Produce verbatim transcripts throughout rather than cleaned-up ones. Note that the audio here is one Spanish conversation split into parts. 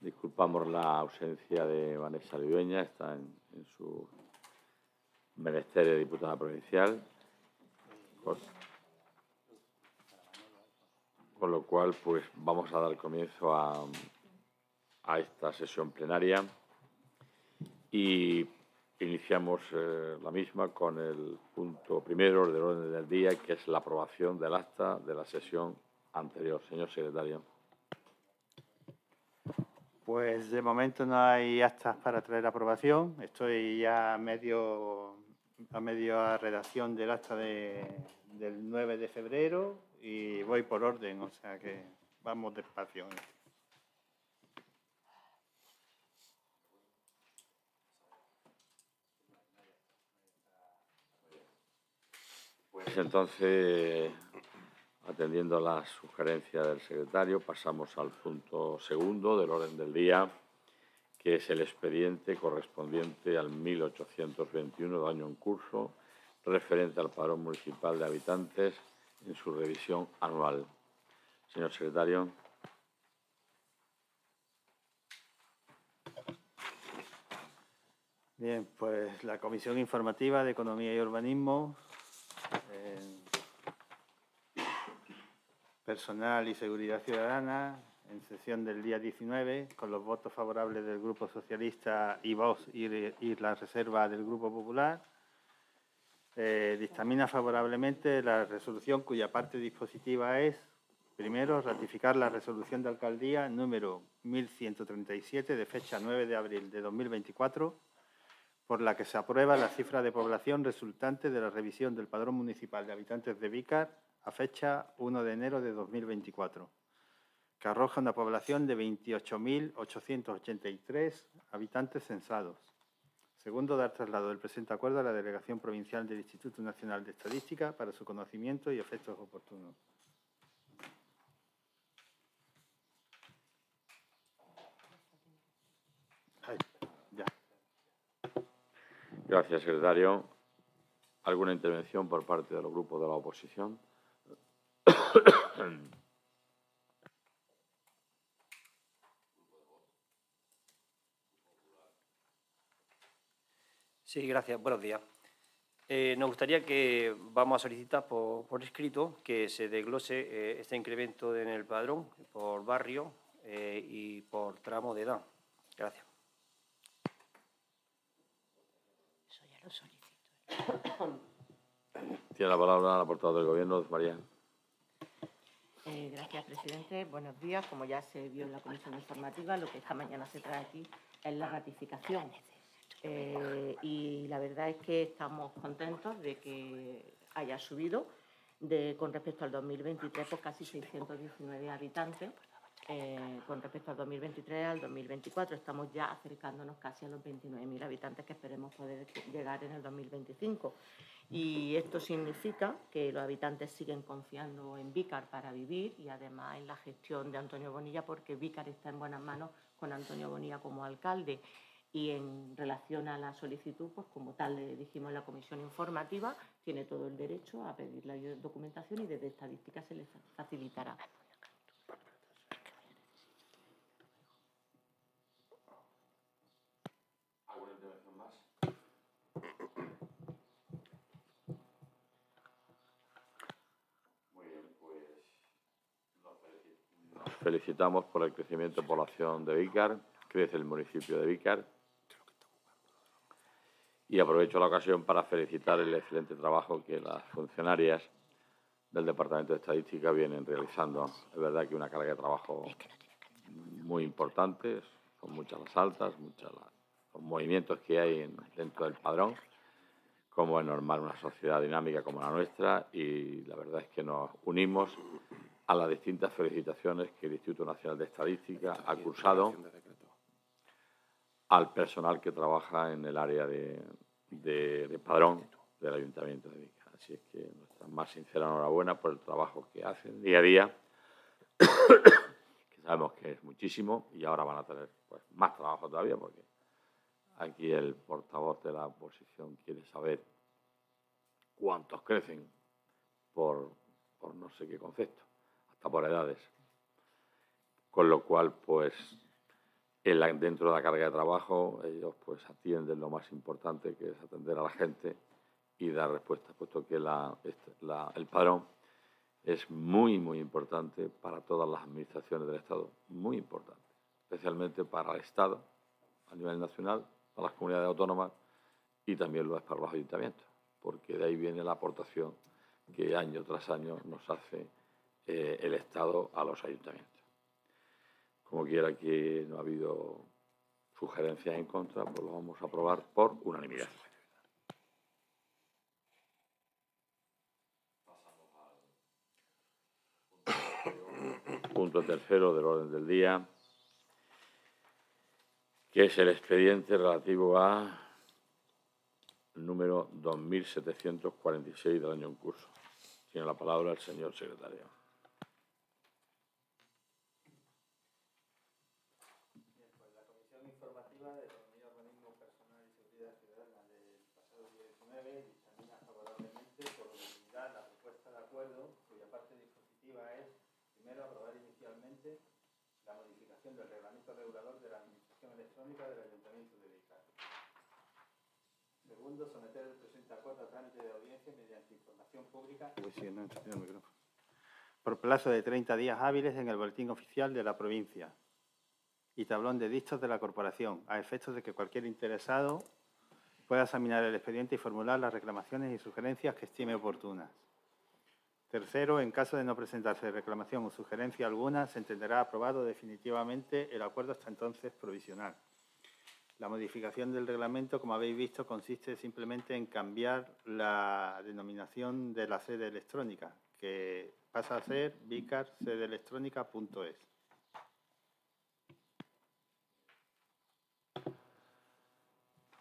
Disculpamos la ausencia de Vanessa Lidueña, está en, en su menesterio de diputada provincial. Con, con lo cual, pues vamos a dar comienzo a, a esta sesión plenaria y iniciamos eh, la misma con el punto primero del orden del día, que es la aprobación del acta de la sesión anterior. Señor secretario. Pues de momento no hay actas para traer aprobación. Estoy ya a medio, a medio redacción del acta de, del nueve de febrero y voy por orden, o sea que vamos despacio. Pues entonces, atendiendo a la sugerencia del secretario, pasamos al punto segundo del orden del día, que es el expediente correspondiente al mil ochocientos veintiuno del año en curso, referente al Padrón Municipal de Habitantes en su revisión anual. Señor secretario. Bien, pues la Comisión Informativa de Economía y Urbanismo, Eh, Personal y Seguridad Ciudadana, en sesión del día diecinueve, con los votos favorables del Grupo Socialista y Vox y, y la reserva del Grupo Popular, eh, dictamina favorablemente la resolución cuya parte dispositiva es, primero, ratificar la resolución de alcaldía número mil ciento treinta y siete de fecha nueve de abril de dos mil veinticuatro, por la que se aprueba la cifra de población resultante de la revisión del Padrón Municipal de Habitantes de Vícar a fecha uno de enero de dos mil veinticuatro, que arroja una población de veintiocho mil ochocientos ochenta y tres habitantes censados. Segundo, dar traslado del presente acuerdo a la Delegación Provincial del Instituto Nacional de Estadística para su conocimiento y efectos oportunos. Ay, ya. Gracias, secretario. ¿Alguna intervención por parte de los grupos de la oposición? Sí, gracias. Buenos días. Eh, nos gustaría que vamos a solicitar por, por escrito que se desglose eh, este incremento en el padrón por barrio eh, y por tramo de edad. Gracias. Eso ya lo solicito. Tiene la palabra la portavoz del Gobierno, Luz María. Eh, gracias, presidente. Buenos días. Como ya se vio en la comisión informativa, lo que esta mañana se trae aquí es la ratificación. Eh, y la verdad es que estamos contentos de que haya subido de, con respecto al dos mil veintitrés por casi seiscientos diecinueve habitantes. Eh, con respecto al dos mil veintitrés, al dos mil veinticuatro, estamos ya acercándonos casi a los veintinueve mil habitantes que esperemos poder llegar en el dos mil veinticinco. Y esto significa que los habitantes siguen confiando en Vícar para vivir y, además, en la gestión de Antonio Bonilla, porque Vícar está en buenas manos con Antonio Bonilla como alcalde. Y en relación a la solicitud, pues como tal le dijimos en la comisión informativa, tiene todo el derecho a pedir la documentación y desde estadística se le facilitará. Felicitamos por el crecimiento de población de Vícar, crece el municipio de Vícar. Y aprovecho la ocasión para felicitar el excelente trabajo que las funcionarias del Departamento de Estadística vienen realizando. Es verdad que una carga de trabajo muy importante, son muchas las altas, muchas las, los movimientos que hay en, dentro del padrón, como es normal una sociedad dinámica como la nuestra, y la verdad es que nos unimos a las distintas felicitaciones que el Instituto Nacional de Estadística ha cursado al personal que trabaja en el área de, de, de padrón del Ayuntamiento de Vícar. Así es que nuestra más sincera enhorabuena por el trabajo que hacen día a día, que sabemos que es muchísimo y ahora van a tener pues, más trabajo todavía, porque aquí el portavoz de la oposición quiere saber cuántos crecen por, por no sé qué concepto, hasta por edades. Con lo cual, pues, en la, dentro de la carga de trabajo, ellos pues atienden lo más importante, que es atender a la gente y dar respuesta, puesto que la, la, el padrón es muy, muy importante para todas las administraciones del Estado, muy importante, especialmente para el Estado a nivel nacional, para las comunidades autónomas y también lo es para los ayuntamientos, porque de ahí viene la aportación que año tras año nos hace eh, el Estado a los ayuntamientos. Como quiera que no ha habido sugerencias en contra, pues lo vamos a aprobar por unanimidad. Punto tercero del orden del día, que es el expediente relativo a número dos mil setecientos cuarenta y seis del año en curso. Tiene la palabra el señor secretario. Bien, pues la Comisión Informativa de Economía, Urbanismo, Personal y Seguridad Ciudadana del pasado diecinueve dictamina favorablemente por unanimidad la propuesta de acuerdo, cuya parte dispositiva es, primero, aprobar inicialmente la modificación del reglamento regulador de la Administración Electrónica del Ayuntamiento de Vícar. Segundo, someter el presente acuerdo a trámite de audiencia mediante información pública por plazo de treinta días hábiles en el boletín oficial de la provincia y tablón de dictos de la Corporación, a efectos de que cualquier interesado pueda examinar el expediente y formular las reclamaciones y sugerencias que estime oportunas. Tercero, en caso de no presentarse reclamación o sugerencia alguna, se entenderá aprobado definitivamente el acuerdo hasta entonces provisional. La modificación del reglamento, como habéis visto, consiste simplemente en cambiar la denominación de la sede electrónica, que pasa a ser vicar sede electrónica punto es.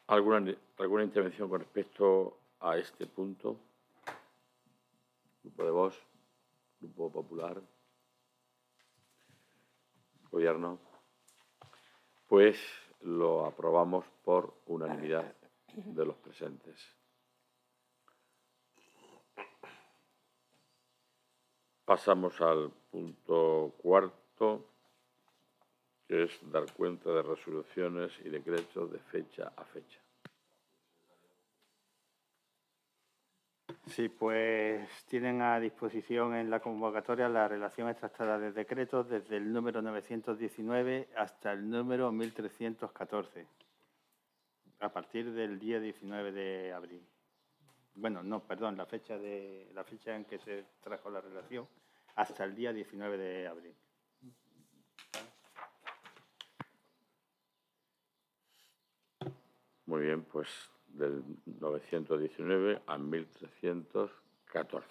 ¿Alguna, ¿Alguna intervención con respecto a este punto? Grupo de Vox, Grupo Popular, Gobierno. Pues lo aprobamos por unanimidad de los presentes. Pasamos al punto cuarto, que es dar cuenta de resoluciones y decretos de fecha a fecha. Sí, pues tienen a disposición en la convocatoria la relación extractada de decretos desde el número novecientos diecinueve hasta el número mil trescientos catorce, a partir del día diecinueve de abril. Bueno, no, perdón, la fecha, de, la fecha en que se trajo la relación hasta el día diecinueve de abril. Muy bien, pues del novecientos diecinueve a mil trescientos catorce.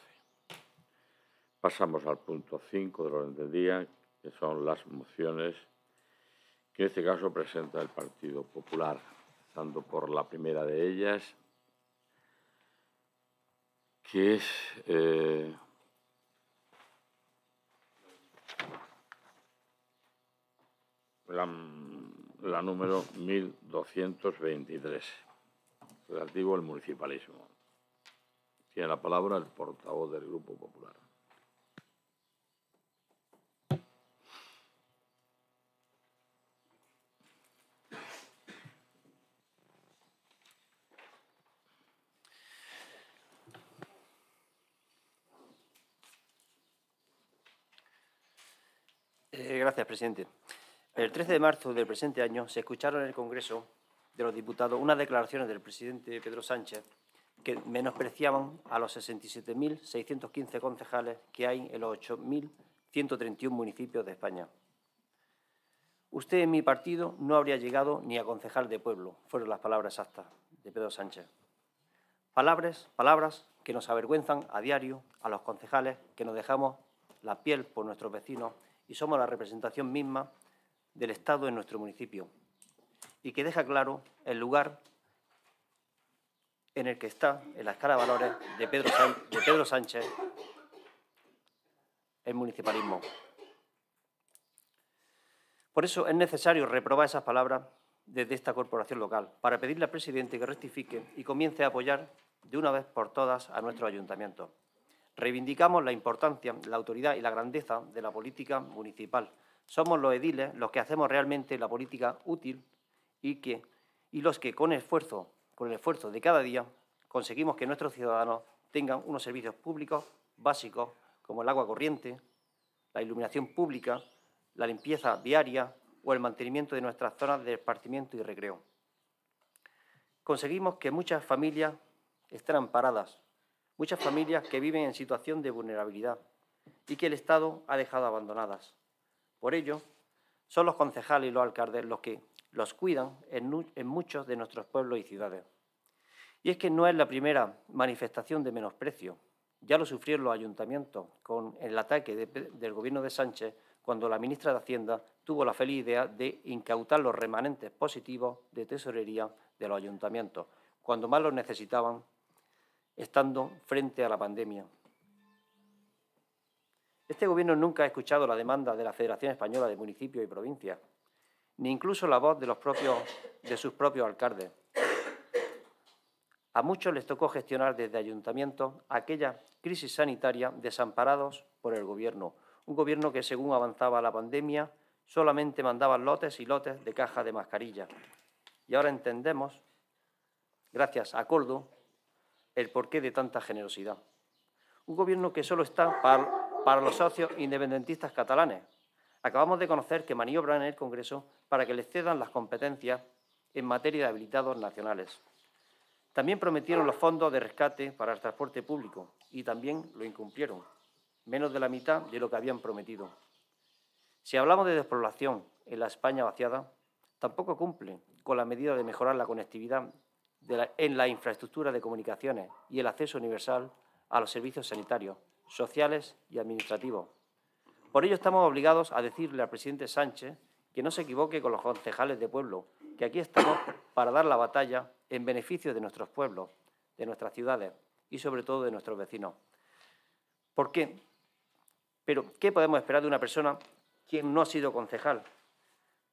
Pasamos al punto cinco del orden del día, que son las mociones que en este caso presenta el Partido Popular, empezando por la primera de ellas, que es eh, la, la número mil doscientos veintitrés. Relativo al municipalismo. Tiene la palabra el portavoz del Grupo Popular. Eh, gracias, presidente. El trece de marzo del presente año se escucharon en el Congreso de los Diputados unas declaraciones del presidente Pedro Sánchez que menospreciaban a los sesenta y siete mil seiscientos quince concejales que hay en los ocho mil ciento treinta y uno municipios de España. Usted en mi partido no habría llegado ni a concejal de pueblo, fueron las palabras exactas de Pedro Sánchez. Palabras, palabras que nos avergüenzan a diario a los concejales que nos dejamos la piel por nuestros vecinos y somos la representación misma del Estado en nuestro municipio, y que deja claro el lugar en el que está, en la escala de valores de Pedro, San, de Pedro Sánchez, el municipalismo. Por eso es necesario reprobar esas palabras desde esta corporación local, para pedirle al presidente que rectifique y comience a apoyar de una vez por todas a nuestros ayuntamientos. Reivindicamos la importancia, la autoridad y la grandeza de la política municipal, Somos los ediles los que hacemos realmente la política útil y, que, y los que con esfuerzo, con el esfuerzo de cada día conseguimos que nuestros ciudadanos tengan unos servicios públicos básicos como el agua corriente, la iluminación pública, la limpieza diaria o el mantenimiento de nuestras zonas de esparcimiento y recreo. Conseguimos que muchas familias estén amparadas, muchas familias que viven en situación de vulnerabilidad y que el Estado ha dejado abandonadas. Por ello, son los concejales y los alcaldes los que los cuidan en, en muchos de nuestros pueblos y ciudades. Y es que no es la primera manifestación de menosprecio. Ya lo sufrieron los ayuntamientos con el ataque de, del Gobierno de Sánchez cuando la ministra de Hacienda tuvo la feliz idea de incautar los remanentes positivos de tesorería de los ayuntamientos, cuando más los necesitaban, estando frente a la pandemia. Este Gobierno nunca ha escuchado la demanda de la Federación Española de Municipios y Provincias, ni incluso la voz de, los propios, de sus propios alcaldes. A muchos les tocó gestionar desde ayuntamientos aquella crisis sanitaria desamparados por el Gobierno. Un Gobierno que, según avanzaba la pandemia, solamente mandaba lotes y lotes de cajas de mascarillas. Y ahora entendemos, gracias a Coldo, el porqué de tanta generosidad. Un Gobierno que solo está para, para los socios independentistas catalanes. Acabamos de conocer que maniobran en el Congreso para que les cedan las competencias en materia de habilitados nacionales. También prometieron los fondos de rescate para el transporte público y también lo incumplieron, menos de la mitad de lo que habían prometido. Si hablamos de despoblación en la España vaciada, tampoco cumple con la medida de mejorar la conectividad de la, en la infraestructura de comunicaciones y el acceso universal a los servicios sanitarios, sociales y administrativos. Por ello estamos obligados a decirle al presidente Sánchez que no se equivoque con los concejales de pueblo, que aquí estamos para dar la batalla en beneficio de nuestros pueblos, de nuestras ciudades y, sobre todo, de nuestros vecinos. ¿Por qué? Pero, ¿qué podemos esperar de una persona quien no ha sido concejal?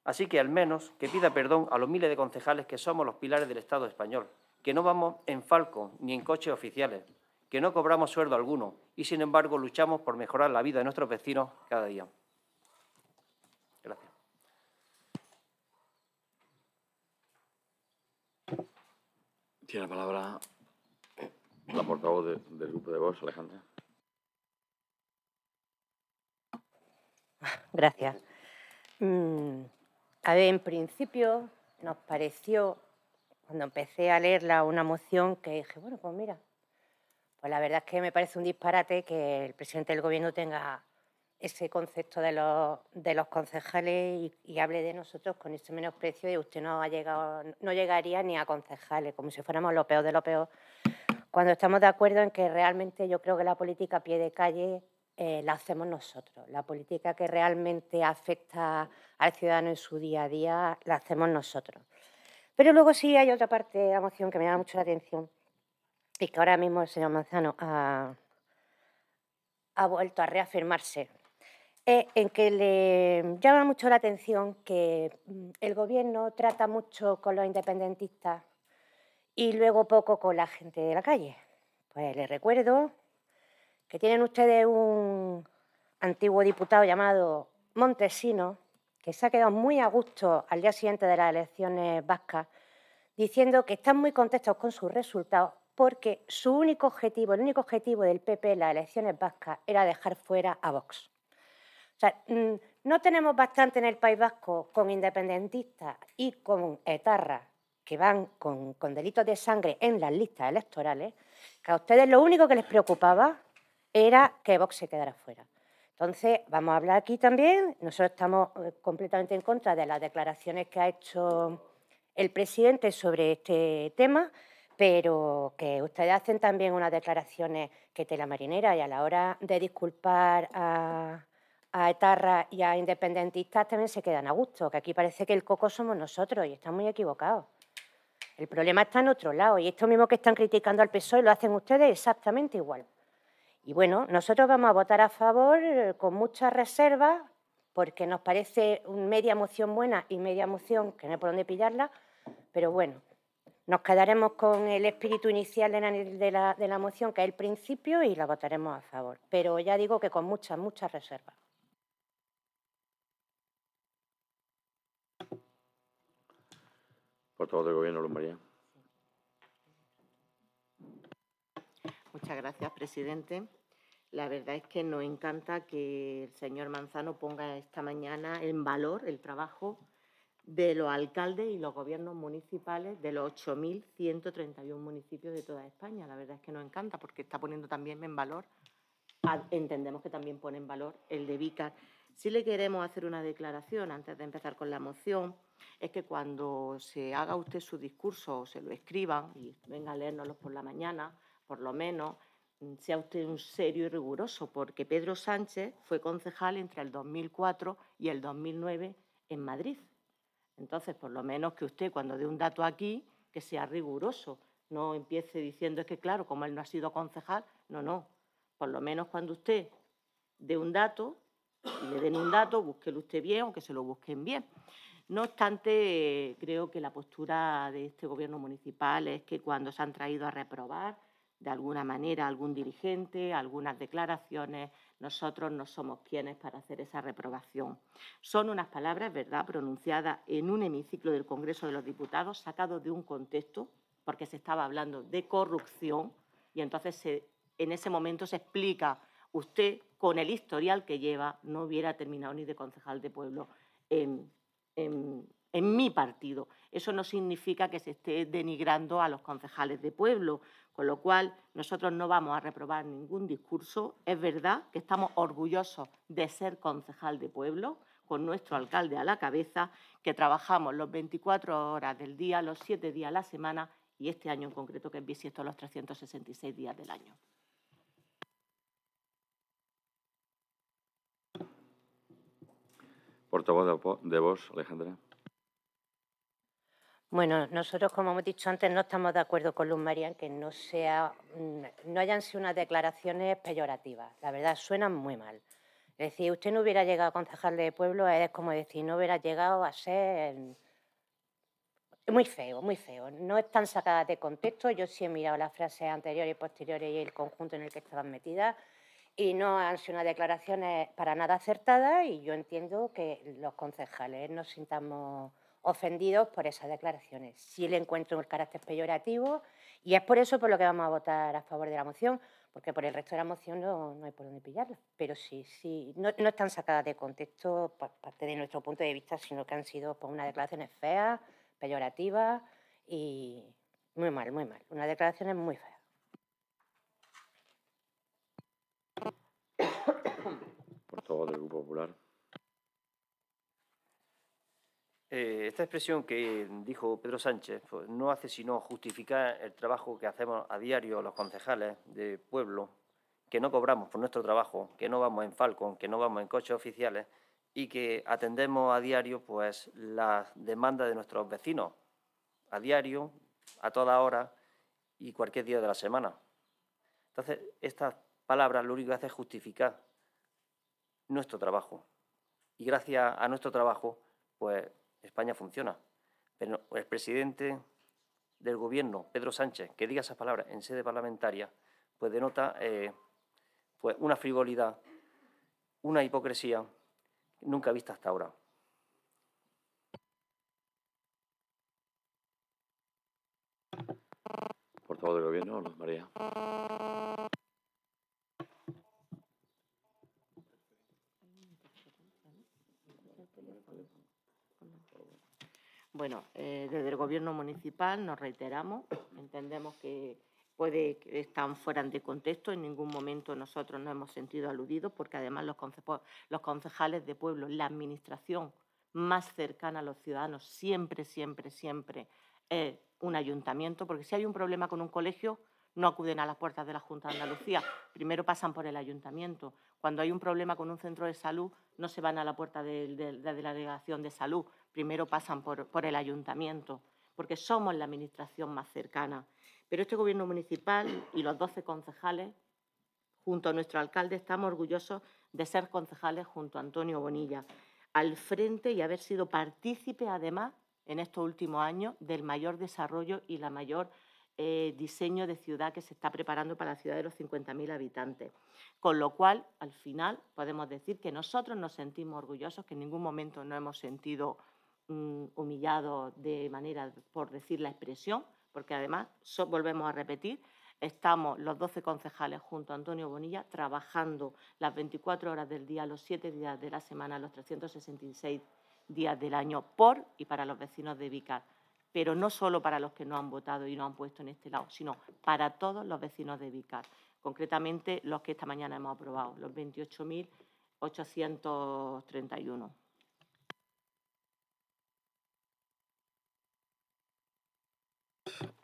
Así que, al menos, que pida perdón a los miles de concejales que somos los pilares del Estado español, que no vamos en falco ni en coches oficiales, que no cobramos sueldo alguno y, sin embargo, luchamos por mejorar la vida de nuestros vecinos cada día. Gracias. Tiene la palabra la portavoz de, del Grupo de Vox, Alejandra. Gracias. Mm, a ver, en principio nos pareció, cuando empecé a leerla, una moción que dije, bueno, pues mira, pues la verdad es que me parece un disparate que el presidente del Gobierno tenga ese concepto de los, de los concejales y, y hable de nosotros con ese menosprecio de usted no ha llegado, no llegaría ni a concejales, como si fuéramos lo peor de lo peor, cuando estamos de acuerdo en que realmente yo creo que la política a pie de calle eh, la hacemos nosotros, la política que realmente afecta al ciudadano en su día a día la hacemos nosotros. Pero luego sí hay otra parte de la moción que me llama mucho la atención y que ahora mismo el señor Manzano ha, ha vuelto a reafirmarse. Eh, en que le llama mucho la atención que el Gobierno trata mucho con los independentistas y luego poco con la gente de la calle. Pues les recuerdo que tienen ustedes un antiguo diputado llamado Montesinos que se ha quedado muy a gusto al día siguiente de las elecciones vascas diciendo que están muy contentos con sus resultados porque su único objetivo, el único objetivo del P P en las elecciones vascas era dejar fuera a Vox. O sea, no tenemos bastante en el País Vasco con independentistas y con etarra que van con, con delitos de sangre en las listas electorales, que a ustedes lo único que les preocupaba era que Vox se quedara fuera. Entonces, vamos a hablar aquí también. Nosotros estamos completamente en contra de las declaraciones que ha hecho el presidente sobre este tema, pero que ustedes hacen también unas declaraciones que tela marinera y a la hora de disculpar a... a etarras y a independentistas también se quedan a gusto, que aquí parece que el coco somos nosotros y están muy equivocados. El problema está en otro lado y esto mismo que están criticando al P S O E lo hacen ustedes exactamente igual. Y bueno, nosotros vamos a votar a favor con muchas reservas porque nos parece media moción buena y media moción que no hay por dónde pillarla, pero bueno, nos quedaremos con el espíritu inicial de la, de la, de la moción, que es el principio, y la votaremos a favor. Pero ya digo que con muchas, muchas reservas. Portavoz del Gobierno, Luz María. Muchas gracias, presidente. La verdad es que nos encanta que el señor Manzano ponga esta mañana en valor el trabajo de los alcaldes y los gobiernos municipales de los ocho mil ciento treinta y uno municipios de toda España. La verdad es que nos encanta porque está poniendo también en valor, entendemos que también pone en valor el de Vícar. Si le queremos hacer una declaración antes de empezar con la moción, es que cuando se haga usted su discurso o se lo escriban y venga a leérnoslos por la mañana, por lo menos sea usted un serio y riguroso, porque Pedro Sánchez fue concejal entre el dos mil cuatro y el dos mil nueve en Madrid. Entonces, por lo menos que usted, cuando dé un dato aquí, que sea riguroso. No empiece diciendo, es que claro, como él no ha sido concejal, no, no. Por lo menos cuando usted dé un dato, le den un dato, búsquelo usted bien o que se lo busquen bien. No obstante, creo que la postura de este Gobierno municipal es que cuando se han traído a reprobar de alguna manera algún dirigente, algunas declaraciones, nosotros no somos quienes para hacer esa reprobación. Son unas palabras, ¿verdad?, pronunciadas en un hemiciclo del Congreso de los Diputados, sacado de un contexto, porque se estaba hablando de corrupción y entonces se, en ese momento se explica, usted con el historial que lleva no hubiera terminado ni de concejal de pueblo en, en, en mi partido. Eso no significa que se esté denigrando a los concejales de pueblo. Con lo cual, nosotros no vamos a reprobar ningún discurso. Es verdad que estamos orgullosos de ser concejal de pueblo, con nuestro alcalde a la cabeza, que trabajamos las veinticuatro horas del día, los siete días a la semana y este año en concreto, que es bisiesto, los trescientos sesenta y seis días del año. Portavoz de Vox, Alejandra. Bueno, nosotros, como hemos dicho antes, no estamos de acuerdo con Luz María en que no, sea, no hayan sido unas declaraciones peyorativas. La verdad, suenan muy mal. Es decir, usted no hubiera llegado a concejal de pueblo, es como decir, no hubiera llegado a ser... Muy feo, muy feo. No están sacadas de contexto. Yo sí he mirado las frases anteriores y posteriores y el conjunto en el que estaban metidas y no han sido unas declaraciones para nada acertadas y yo entiendo que los concejales nos sintamos ofendidos por esas declaraciones. Sí le encuentro el carácter peyorativo y es por eso por lo que vamos a votar a favor de la moción, porque por el resto de la moción no, no hay por dónde pillarla. Pero sí, sí no, no están sacadas de contexto por parte de nuestro punto de vista, sino que han sido por unas declaraciones feas, peyorativas y muy mal, muy mal. Unas declaraciones muy feas. Por todo el Grupo Popular. Eh, esta expresión que dijo Pedro Sánchez pues, no hace sino justificar el trabajo que hacemos a diario los concejales de pueblo, que no cobramos por nuestro trabajo, que no vamos en Falcon, que no vamos en coches oficiales y que atendemos a diario pues, las demandas de nuestros vecinos, a diario, a toda hora y cualquier día de la semana. Entonces, estas palabras lo único que hace es justificar nuestro trabajo. Y gracias a nuestro trabajo, pues, España funciona. Pero el presidente del Gobierno, Pedro Sánchez, que diga esas palabras en sede parlamentaria, pues denota eh, pues una frivolidad, una hipocresía nunca vista hasta ahora. Portavoz del Gobierno, Luz María. Bueno, eh, desde el Gobierno municipal nos reiteramos, entendemos que puede que están fuera de contexto, en ningún momento nosotros nos hemos sentido aludidos, porque además los, conce los concejales de pueblo, la administración más cercana a los ciudadanos, siempre, siempre, siempre es eh, un ayuntamiento, porque si hay un problema con un colegio, no acuden a las puertas de la Junta de Andalucía, primero pasan por el ayuntamiento. Cuando hay un problema con un centro de salud, no se van a la puerta de, de, de la delegación de salud, primero pasan por, por el ayuntamiento, porque somos la administración más cercana. Pero este Gobierno municipal y los doce concejales, junto a nuestro alcalde, estamos orgullosos de ser concejales junto a Antonio Bonilla, al frente y haber sido partícipe, además, en estos últimos años, del mayor desarrollo y la mayor eh, diseño de ciudad que se está preparando para la ciudad de los cincuenta mil habitantes. Con lo cual, al final, podemos decir que nosotros nos sentimos orgullosos, que en ningún momento no hemos sentido um, humillados de manera, por decir la expresión, porque además, so, volvemos a repetir, estamos los doce concejales junto a Antonio Bonilla trabajando las veinticuatro horas del día, los siete días de la semana, los trescientos sesenta y seis días del año por y para los vecinos de Vícar, pero no solo para los que no han votado y no han puesto en este lado, sino para todos los vecinos de Vícar, concretamente los que esta mañana hemos aprobado, los veintiocho mil ochocientos treinta y uno.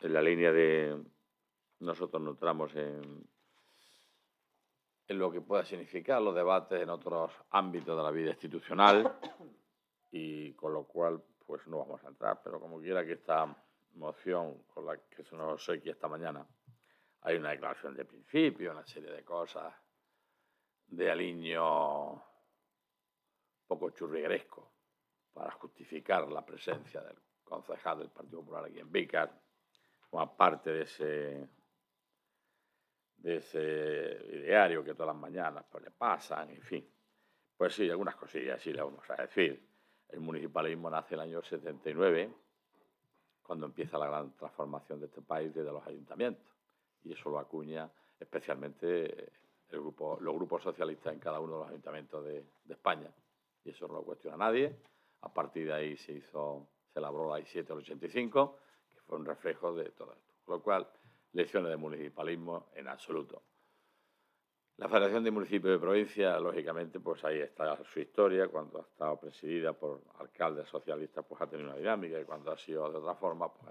En la línea de nosotros nos entramos en, en lo que pueda significar los debates en otros ámbitos de la vida institucional y con lo cual pues no vamos a entrar, pero como quiera que esta moción con la que se nos obsequia esta mañana, hay una declaración de principio, una serie de cosas de aliño poco churrigueresco para justificar la presencia del concejal del Partido Popular aquí en Vícar, como parte de ese, de ese ideario que todas las mañanas pues, le pasan, en fin. Pues sí, algunas cosillas sí le vamos a decir. El municipalismo nace en el año setenta y nueve, cuando empieza la gran transformación de este país desde los ayuntamientos. Y eso lo acuña especialmente el grupo, los grupos socialistas en cada uno de los ayuntamientos de, de España. Y eso no lo cuestiona nadie. A partir de ahí se hizo, se elaboró la A siete del ochenta y cinco, que fue un reflejo de todo esto. Con lo cual, lecciones de municipalismo en absoluto. La Federación de Municipios de Provincia, lógicamente, pues ahí está su historia. Cuando ha estado presidida por alcaldes socialistas, pues ha tenido una dinámica y cuando ha sido de otra forma, pues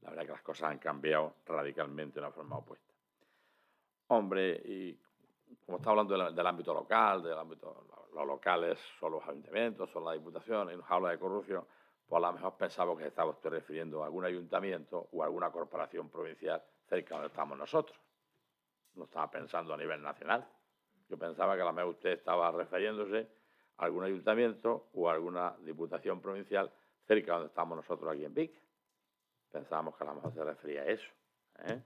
la verdad es que las cosas han cambiado radicalmente de una forma opuesta. Hombre, y como está hablando del, del ámbito local, del ámbito, los locales son los ayuntamientos, son las diputaciones, y nos habla de corrupción, pues a lo mejor pensamos que estaba usted refiriendo a algún ayuntamiento o a alguna corporación provincial cerca donde estamos nosotros. No estaba pensando a nivel nacional. Yo pensaba que a lo mejor usted estaba refiriéndose a algún ayuntamiento o a alguna diputación provincial cerca donde estamos nosotros aquí en Vícar. Pensábamos que a lo mejor se refería a eso, ¿eh?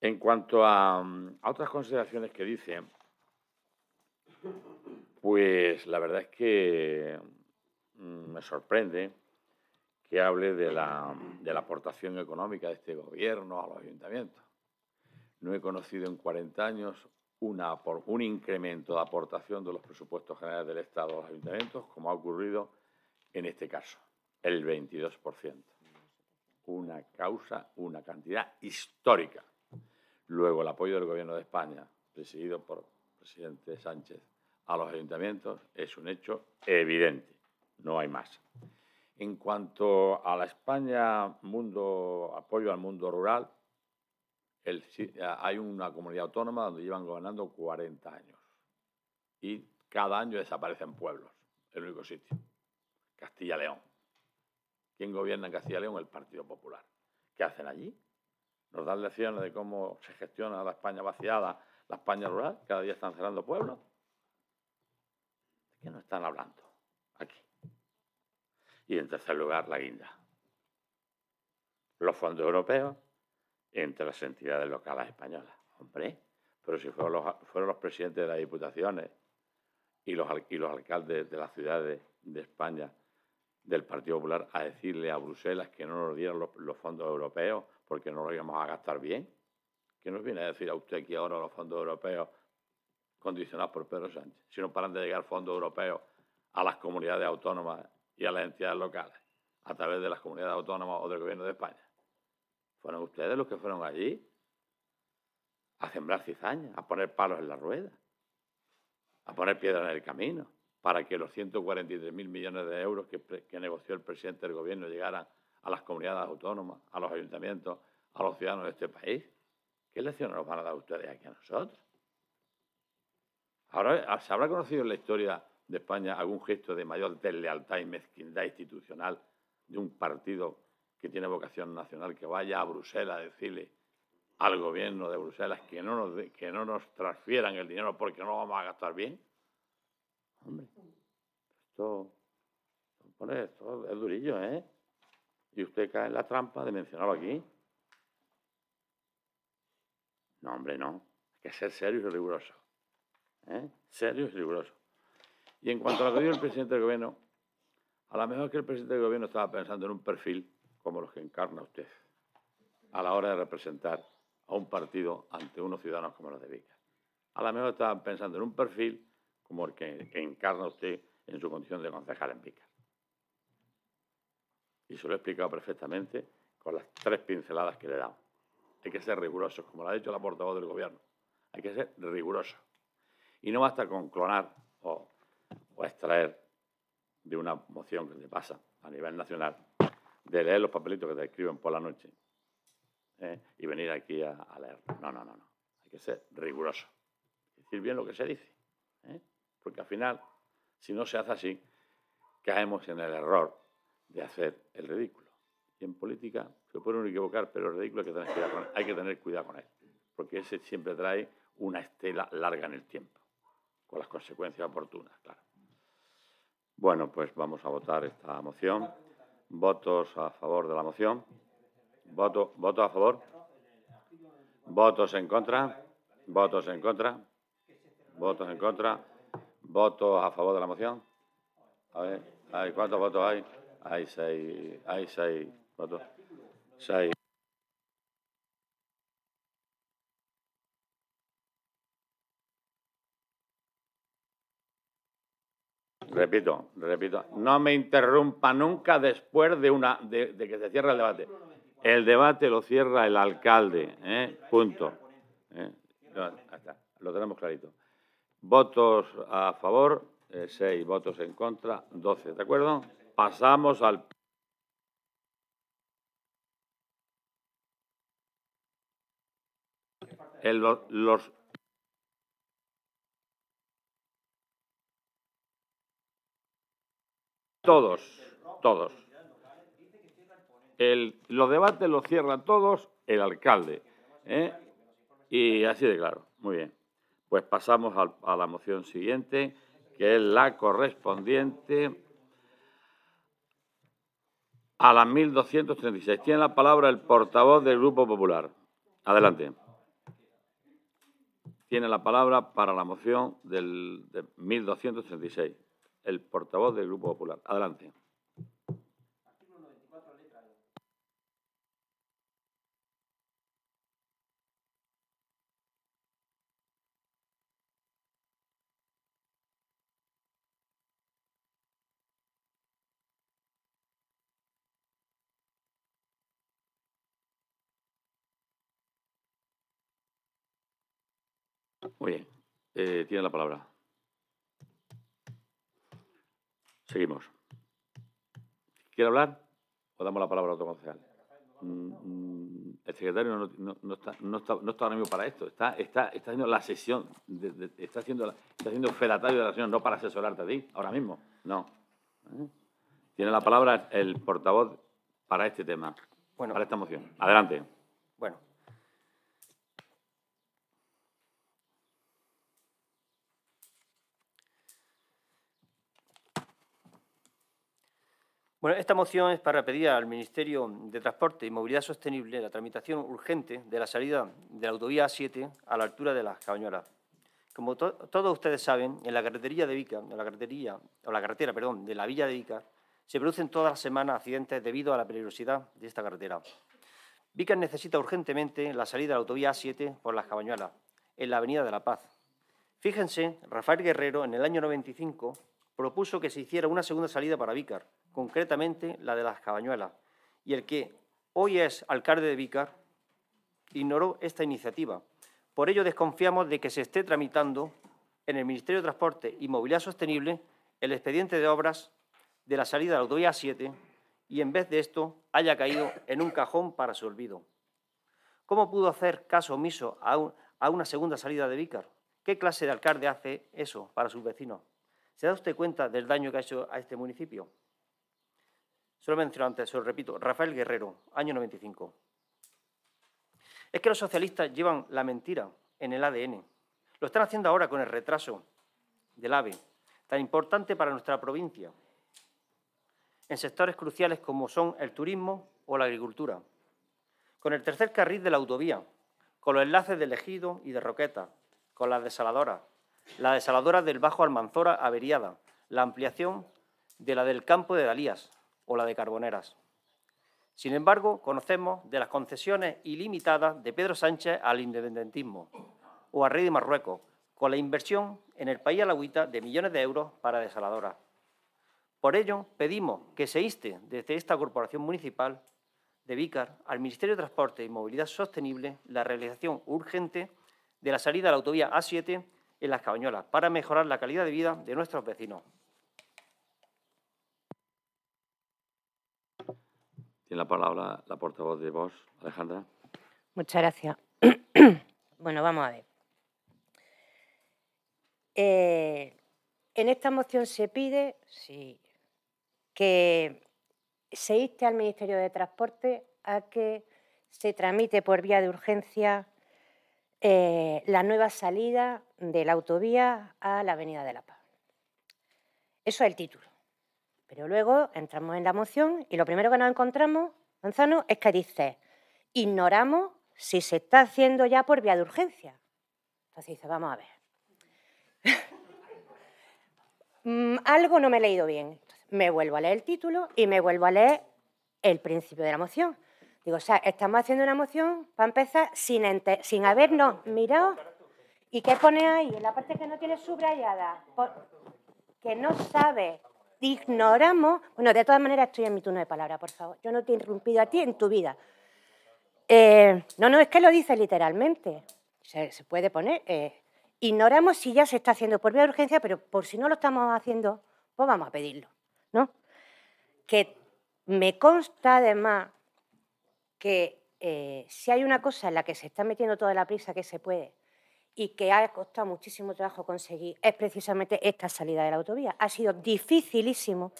En cuanto a, a otras consideraciones que dice, pues la verdad es que mm, me sorprende que hable de la, de la aportación económica de este Gobierno a los ayuntamientos. No he conocido en cuarenta años una, un incremento de aportación de los presupuestos generales del Estado a los ayuntamientos, como ha ocurrido en este caso, el veintidós por ciento. Una causa, una cantidad histórica. Luego, el apoyo del Gobierno de España, presidido por el presidente Sánchez, a los ayuntamientos es un hecho evidente. No hay más. En cuanto a la España, mundo, apoyo al mundo rural, el, hay una comunidad autónoma donde llevan gobernando cuarenta años. Y cada año desaparecen pueblos, el único sitio, Castilla y León. ¿Quién gobierna en Castilla y León? El Partido Popular. ¿Qué hacen allí? ¿Nos dan lecciones de cómo se gestiona la España vaciada, la España rural? Cada día están cerrando pueblos. ¿De qué nos están hablando aquí? Y en tercer lugar, la guinda. Los fondos europeos entre las entidades locales españolas. Hombre, pero si fueron los, fueron los presidentes de las diputaciones y los, y los alcaldes de las ciudades de, de España del Partido Popular a decirle a Bruselas que no nos dieran los, los fondos europeos porque no los íbamos a gastar bien. ¿Qué nos viene a decir a usted que ahora los fondos europeos condicionados por Pedro Sánchez, si no paran de llegar fondos europeos a las comunidades autónomas y a las entidades locales a través de las comunidades autónomas o del Gobierno de España? ¿Fueron ustedes los que fueron allí a sembrar cizaña, a poner palos en la rueda, a poner piedras en el camino, para que los ciento cuarenta y tres mil millones de euros que, que negoció el presidente del Gobierno llegaran a las comunidades autónomas, a los ayuntamientos, a los ciudadanos de este país? ¿Qué lecciones nos van a dar ustedes aquí a nosotros? ¿Habrá, ¿Se habrá conocido en la historia de España algún gesto de mayor deslealtad y mezquindad institucional de un partido que tiene vocación nacional que vaya a Bruselas a decirle al Gobierno de Bruselas que no nos, de, que no nos transfieran el dinero porque no lo vamos a gastar bien? Hombre, esto, esto es durillo, ¿eh? Y usted cae en la trampa de mencionarlo aquí. No, hombre, no. Hay que ser serio y riguroso, ¿eh? Serio y riguroso. Y en cuanto a lo que dijo el presidente del Gobierno A lo mejor es que el presidente del Gobierno estaba pensando en un perfil como los que encarna usted a la hora de representar a un partido ante unos ciudadanos como los de Vícar. A lo mejor estaban pensando en un perfil como el que, que encarna usted en su condición de concejal en Vícar. Y se lo he explicado perfectamente con las tres pinceladas que le he dado. Hay que ser rigurosos, como lo ha dicho la portavoz del Gobierno. Hay que ser rigurosos. Y no basta con clonar o, o extraer de una moción que le pasa a nivel nacional, de leer los papelitos que te escriben por la noche eh, y venir aquí a, a leer. No, no, no, no. Hay que ser riguroso. Decir bien lo que se dice. ¿eh? Porque al final, si no se hace así, caemos en el error de hacer el ridículo. Y en política se puede uno equivocar, pero el ridículo hay que tener cuidado con él, hay que tener cuidado con él, porque ese siempre trae una estela larga en el tiempo, con las consecuencias oportunas, claro. Bueno, pues vamos a votar esta moción. ¿Votos a favor de la moción? ¿Voto, voto a favor? ¿Votos en contra? ¿Votos en contra? ¿Votos en contra? ¿Votos a favor de la moción? A ver, a ver, ¿cuántos votos hay? Hay seis, hay seis votos. Seis. Repito, repito, no me interrumpa nunca después de una de, de que se cierra el debate. El debate lo cierra el alcalde, ¿eh? Punto. ¿Eh? No, lo tenemos clarito. Votos a favor, seis, votos en contra, doce, ¿de acuerdo? Pasamos al... El, los... Todos, todos. El, los debates los cierra todos el alcalde. ¿eh? Y así de claro. Muy bien. Pues pasamos al, a la moción siguiente, que es la correspondiente a la mil doscientos treinta y seis. Tiene la palabra el portavoz del Grupo Popular. Adelante. Tiene la palabra para la moción del, de mil doscientos treinta y seis. El portavoz del Grupo Popular. Adelante. Muy bien. Eh, tiene la palabra. Seguimos. ¿Quiere hablar o damos la palabra a otro concejal? Mm, el secretario no, no, no, está, no, está, no está ahora mismo para esto. Está, está, está haciendo la sesión, de, de, está haciendo la, está haciendo fedatario de la sesión, no para asesorarte a ti, ahora mismo. No. ¿Eh? Tiene la palabra el portavoz para este tema, bueno, para esta moción. Adelante. Bueno. Bueno, esta moción es para pedir al Ministerio de Transporte y Movilidad Sostenible la tramitación urgente de la salida de la autovía A siete a la altura de Las Cabañuelas. Como to todos ustedes saben, en la carretería de Vícar, en la carretería, o la carretera, perdón, de la villa de Vícar, se producen todas las semanas accidentes debido a la peligrosidad de esta carretera. Vícar necesita urgentemente la salida de la autovía A siete por Las Cabañuelas, en la Avenida de la Paz. Fíjense, Rafael Guerrero, en el año noventa y cinco, propuso que se hiciera una segunda salida para Vícar, concretamente la de Las Cabañuelas, y el que hoy es alcalde de Vícar ignoró esta iniciativa. Por ello, desconfiamos de que se esté tramitando en el Ministerio de Transporte y Movilidad Sostenible el expediente de obras de la salida de la autovía A siete y, en vez de esto, haya caído en un cajón para su olvido. ¿Cómo pudo hacer caso omiso a, un, a una segunda salida de Vícar? ¿Qué clase de alcalde hace eso para sus vecinos? ¿Se da usted cuenta del daño que ha hecho a este municipio? Se lo menciono antes, se lo repito. Rafael Guerrero, año noventa y cinco. Es que los socialistas llevan la mentira en el A D N. Lo están haciendo ahora con el retraso del AVE, tan importante para nuestra provincia, en sectores cruciales como son el turismo o la agricultura. Con el tercer carril de la autovía, con los enlaces del Ejido y de Roqueta, con las desaladoras, la desaladora del Bajo Almanzora averiada, la ampliación de la del Campo de Dalías o la de Carboneras. Sin embargo, conocemos de las concesiones ilimitadas de Pedro Sánchez al independentismo o al rey de Marruecos, con la inversión en el país alagüita de millones de euros para desaladoras. Por ello, pedimos que se inste desde esta corporación municipal de Vícar al Ministerio de Transporte y Movilidad Sostenible la realización urgente de la salida a la autovía A siete en Las Cabañuelas para mejorar la calidad de vida de nuestros vecinos. Tiene la palabra la portavoz de Vox, Alejandra. Muchas gracias. Bueno, vamos a ver. Eh, en esta moción se pide sí, que se inste al Ministerio de Transporte a que se tramite por vía de urgencia eh, la nueva salida de la autovía a la Avenida de la Paz. Eso es el título. Pero luego entramos en la moción y lo primero que nos encontramos, Manzano, es que dice, ignoramos si se está haciendo ya por vía de urgencia. Entonces dice, vamos a ver. mm, algo no me he leído bien. Entonces, me vuelvo a leer el título y me vuelvo a leer el principio de la moción. Digo, o sea, estamos haciendo una moción, para empezar, sin, sin habernos mirado. ¿Y qué pone ahí? En la parte que no tiene subrayada, por, que no sabe... Ignoramos, bueno, de todas maneras estoy en mi turno de palabra, por favor. Yo no te he interrumpido a ti en tu vida. Eh, no, no, es que lo dice literalmente. Se, se puede poner. Eh, ignoramos si ya se está haciendo por vía de urgencia, pero por si no lo estamos haciendo, pues vamos a pedirlo, ¿no? Que me consta además que eh, si hay una cosa en la que se está metiendo toda la prisa que se puede y que ha costado muchísimo trabajo conseguir, es precisamente esta salida de la autovía. Ha sido dificilísimo,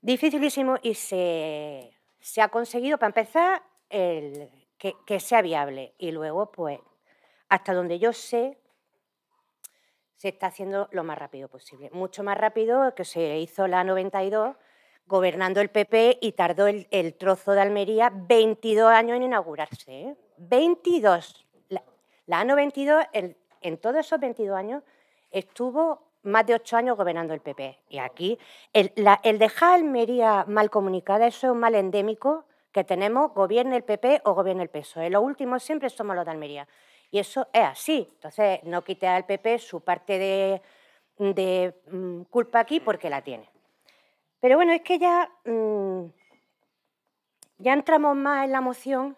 dificilísimo y se, se ha conseguido, para empezar, el, que, que sea viable. Y luego, pues, hasta donde yo sé, se está haciendo lo más rápido posible. Mucho más rápido que se hizo la A noventa y dos, gobernando el P P, y tardó el, el trozo de Almería veintidós años en inaugurarse, ¿eh? veintidós. La A noventa y dos, el, en todos esos veintidós años, estuvo más de ocho años gobernando el P P. Y aquí, el, la, el dejar Almería mal comunicada, eso es un mal endémico que tenemos, gobierne el P P o gobierne el P S O E. Los últimos siempre somos los de Almería. Y eso es así. Entonces, no quite al P P su parte de, de mmm, culpa aquí porque la tiene. Pero bueno, es que ya, mmm, ya entramos más en la moción.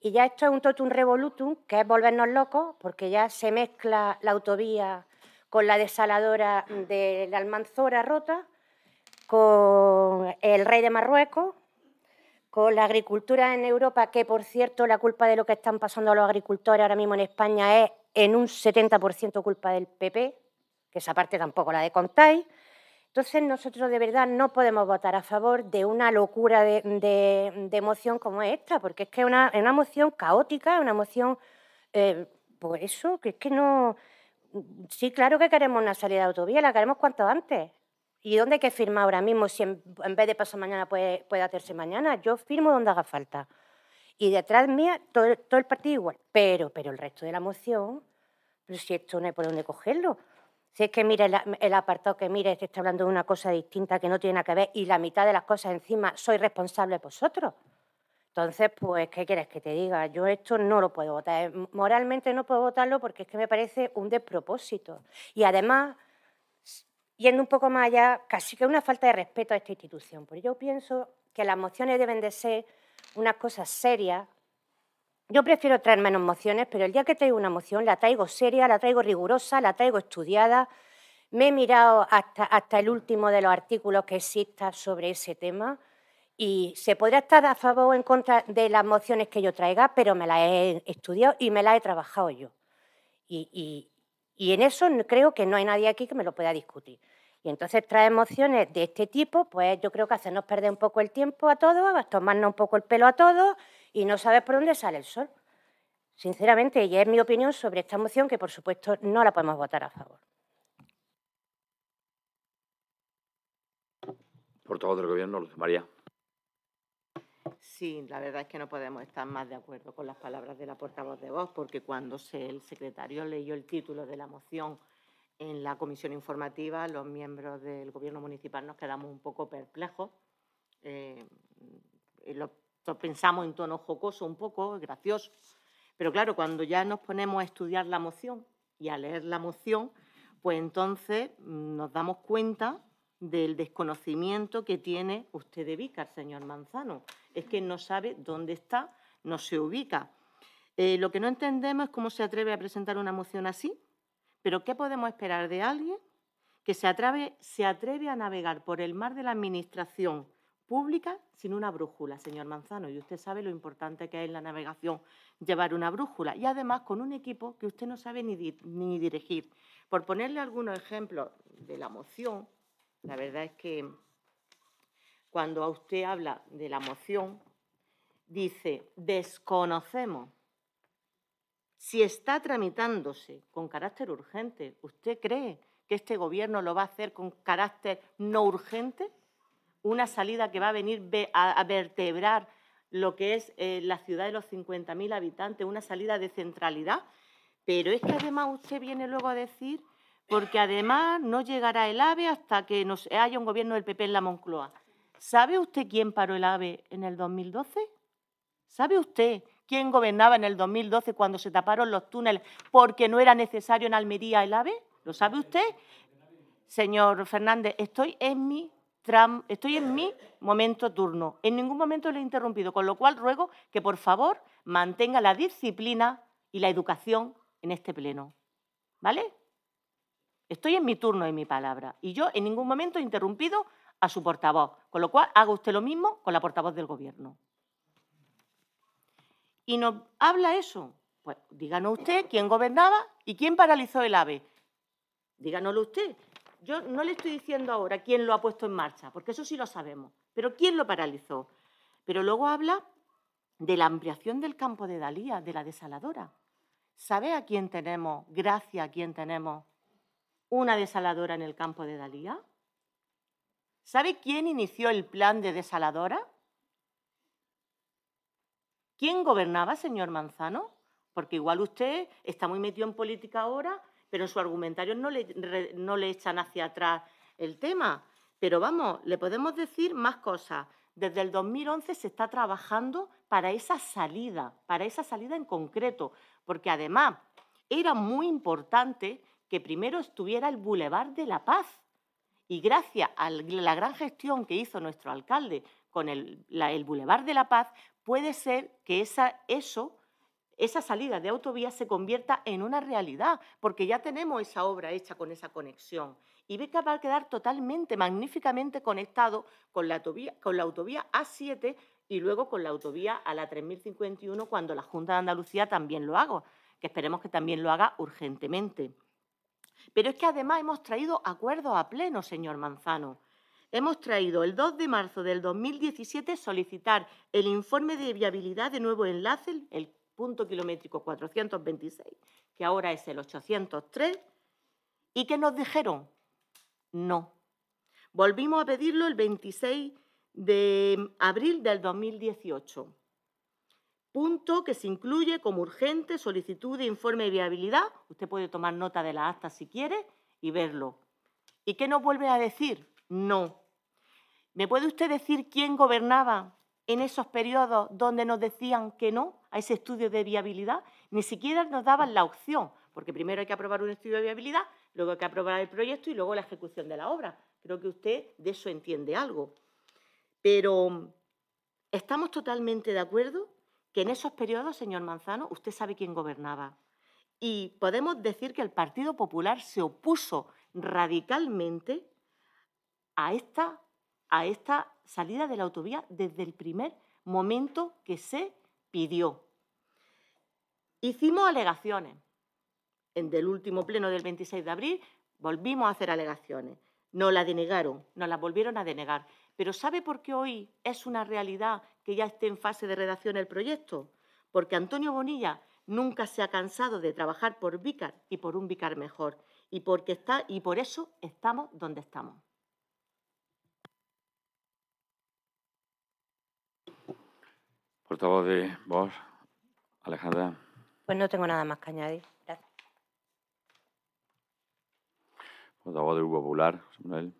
Y ya esto es un totum revolutum, que es volvernos locos, porque ya se mezcla la autovía con la desaladora de la Almanzora rota, con el rey de Marruecos, con la agricultura en Europa, que, por cierto, la culpa de lo que están pasando a los agricultores ahora mismo en España es en un setenta por ciento culpa del P P, que esa parte tampoco la descontáis. Entonces, nosotros de verdad no podemos votar a favor de una locura de, de, de moción como esta, porque es que es una, una moción caótica, una moción, eh, por eso, que es que no... Sí, claro que queremos una salida de autovía, la queremos cuanto antes. ¿Y dónde hay que firmar ahora mismo si en, en vez de pasar mañana puede, puede hacerse mañana? Yo firmo donde haga falta. Y detrás mía, todo, todo el partido igual. Pero, pero el resto de la moción, pero si esto no hay por dónde cogerlo. Si es que mire el, el apartado que mire, es que está hablando de una cosa distinta que no tiene nada que ver y la mitad de las cosas encima sois responsables vosotros. Entonces, pues, ¿qué quieres que te diga? Yo esto no lo puedo votar. Moralmente no puedo votarlo porque es que me parece un despropósito. Y además, yendo un poco más allá, casi que una falta de respeto a esta institución. Por ello pienso que las mociones deben de ser unas cosas serias. Yo prefiero traer menos mociones, pero el día que traigo una moción la traigo seria, la traigo rigurosa, la traigo estudiada. Me he mirado hasta, hasta el último de los artículos que exista sobre ese tema y se podrá estar a favor o en contra de las mociones que yo traiga, pero me las he estudiado y me las he trabajado yo. Y, y, y en eso creo que no hay nadie aquí que me lo pueda discutir. Y entonces traer mociones de este tipo, pues yo creo que hacernos perder un poco el tiempo a todos, tomarnos un poco el pelo a todos y no sabes por dónde sale el sol. Sinceramente, y es mi opinión sobre esta moción, que por supuesto no la podemos votar a favor. Portavoz del Gobierno, Luz María. Sí, la verdad es que no podemos estar más de acuerdo con las palabras de la portavoz de Vox, porque cuando el secretario leyó el título de la moción en la comisión informativa los miembros del Gobierno municipal nos quedamos un poco perplejos. Eh, lo pensamos en tono jocoso un poco, gracioso. Pero, claro, cuando ya nos ponemos a estudiar la moción y a leer la moción, pues entonces nos damos cuenta del desconocimiento que tiene usted de Vícar, señor Manzano. Es que no sabe dónde está, no se ubica. Eh, lo que no entendemos es cómo se atreve a presentar una moción así, pero ¿qué podemos esperar de alguien que se atreve, se atreve a navegar por el mar de la administración pública sin una brújula, señor Manzano? Y usted sabe lo importante que es en la navegación llevar una brújula, y además con un equipo que usted no sabe ni, di ni dirigir. Por ponerle algunos ejemplos de la moción, la verdad es que cuando a usted habla de la moción, dice, desconocemos si está tramitándose con carácter urgente. ¿Usted cree que este Gobierno lo va a hacer con carácter no urgente? Una salida que va a venir a vertebrar lo que es eh, la ciudad de los cincuenta mil habitantes, una salida de centralidad. Pero es que además usted viene luego a decir, porque además no llegará el AVE hasta que nos haya un Gobierno del P P en la Moncloa. ¿Sabe usted quién paró el AVE en el dos mil doce? ¿Sabe usted quién gobernaba en el dos mil doce cuando se taparon los túneles porque no era necesario en Almería el AVE? ¿Lo sabe usted? Señor Fernández, estoy en mi... Estoy en mi momento turno. En ningún momento le he interrumpido, con lo cual ruego que, por favor, mantenga la disciplina y la educación en este pleno. ¿Vale? Estoy en mi turno y mi palabra. Y yo en ningún momento he interrumpido a su portavoz, con lo cual haga usted lo mismo con la portavoz del Gobierno. Y nos habla eso. Pues díganos usted quién gobernaba y quién paralizó el AVE. Díganoslo usted. Yo no le estoy diciendo ahora quién lo ha puesto en marcha, porque eso sí lo sabemos, pero quién lo paralizó. Pero luego habla de la ampliación del campo de Dalías, de la desaladora. ¿Sabe a quién tenemos, gracias a quién tenemos, una desaladora en el campo de Dalías? ¿Sabe quién inició el plan de desaladora? ¿Quién gobernaba, señor Manzano? Porque igual usted está muy metido en política ahora, pero en su argumentario no le, re, no le echan hacia atrás el tema. Pero vamos, le podemos decir más cosas. Desde el dos mil once se está trabajando para esa salida, para esa salida en concreto, porque además era muy importante que primero estuviera el Boulevard de la Paz. Y gracias a la gran gestión que hizo nuestro alcalde con el, la, el Boulevard de la Paz, puede ser que esa, eso... esa salida de autovía se convierta en una realidad, porque ya tenemos esa obra hecha con esa conexión. Y Vícar va a quedar totalmente, magníficamente conectado con la autovía, con la autovía A siete y luego con la autovía a la tres mil cincuenta y uno, cuando la Junta de Andalucía también lo haga, que esperemos que también lo haga urgentemente. Pero es que además hemos traído acuerdos a pleno, señor Manzano. Hemos traído el dos de marzo del dos mil diecisiete solicitar el informe de viabilidad de nuevo enlace, el punto kilométrico cuatrocientos veintiséis, que ahora es el ochocientos tres, y que nos dijeron no. Volvimos a pedirlo el veintiséis de abril del dos mil dieciocho. Punto que se incluye como urgente solicitud de informe de viabilidad. Usted puede tomar nota de la acta si quiere y verlo. ¿Y qué nos vuelve a decir? No. ¿Me puede usted decir quién gobernaba en esos periodos donde nos decían que no a ese estudio de viabilidad? Ni siquiera nos daban la opción, porque primero hay que aprobar un estudio de viabilidad, luego hay que aprobar el proyecto y luego la ejecución de la obra. Creo que usted de eso entiende algo. Pero estamos totalmente de acuerdo que en esos periodos, señor Manzano, usted sabe quién gobernaba. Y podemos decir que el Partido Popular se opuso radicalmente a esta, a esta salida de la autovía desde el primer momento que se pidió. Hicimos alegaciones. En el último pleno del veintiséis de abril volvimos a hacer alegaciones. Nos las denegaron, nos las volvieron a denegar. Pero ¿sabe por qué hoy es una realidad que ya esté en fase de redacción el proyecto? Porque Antonio Bonilla nunca se ha cansado de trabajar por Vícar y por un Vícar mejor. Y, porque está, y por eso estamos donde estamos. Portavoz de Vox, Alejandra. Pues no tengo nada más que añadir. Gracias. Portavoz del Grupo Popular, José Manuel.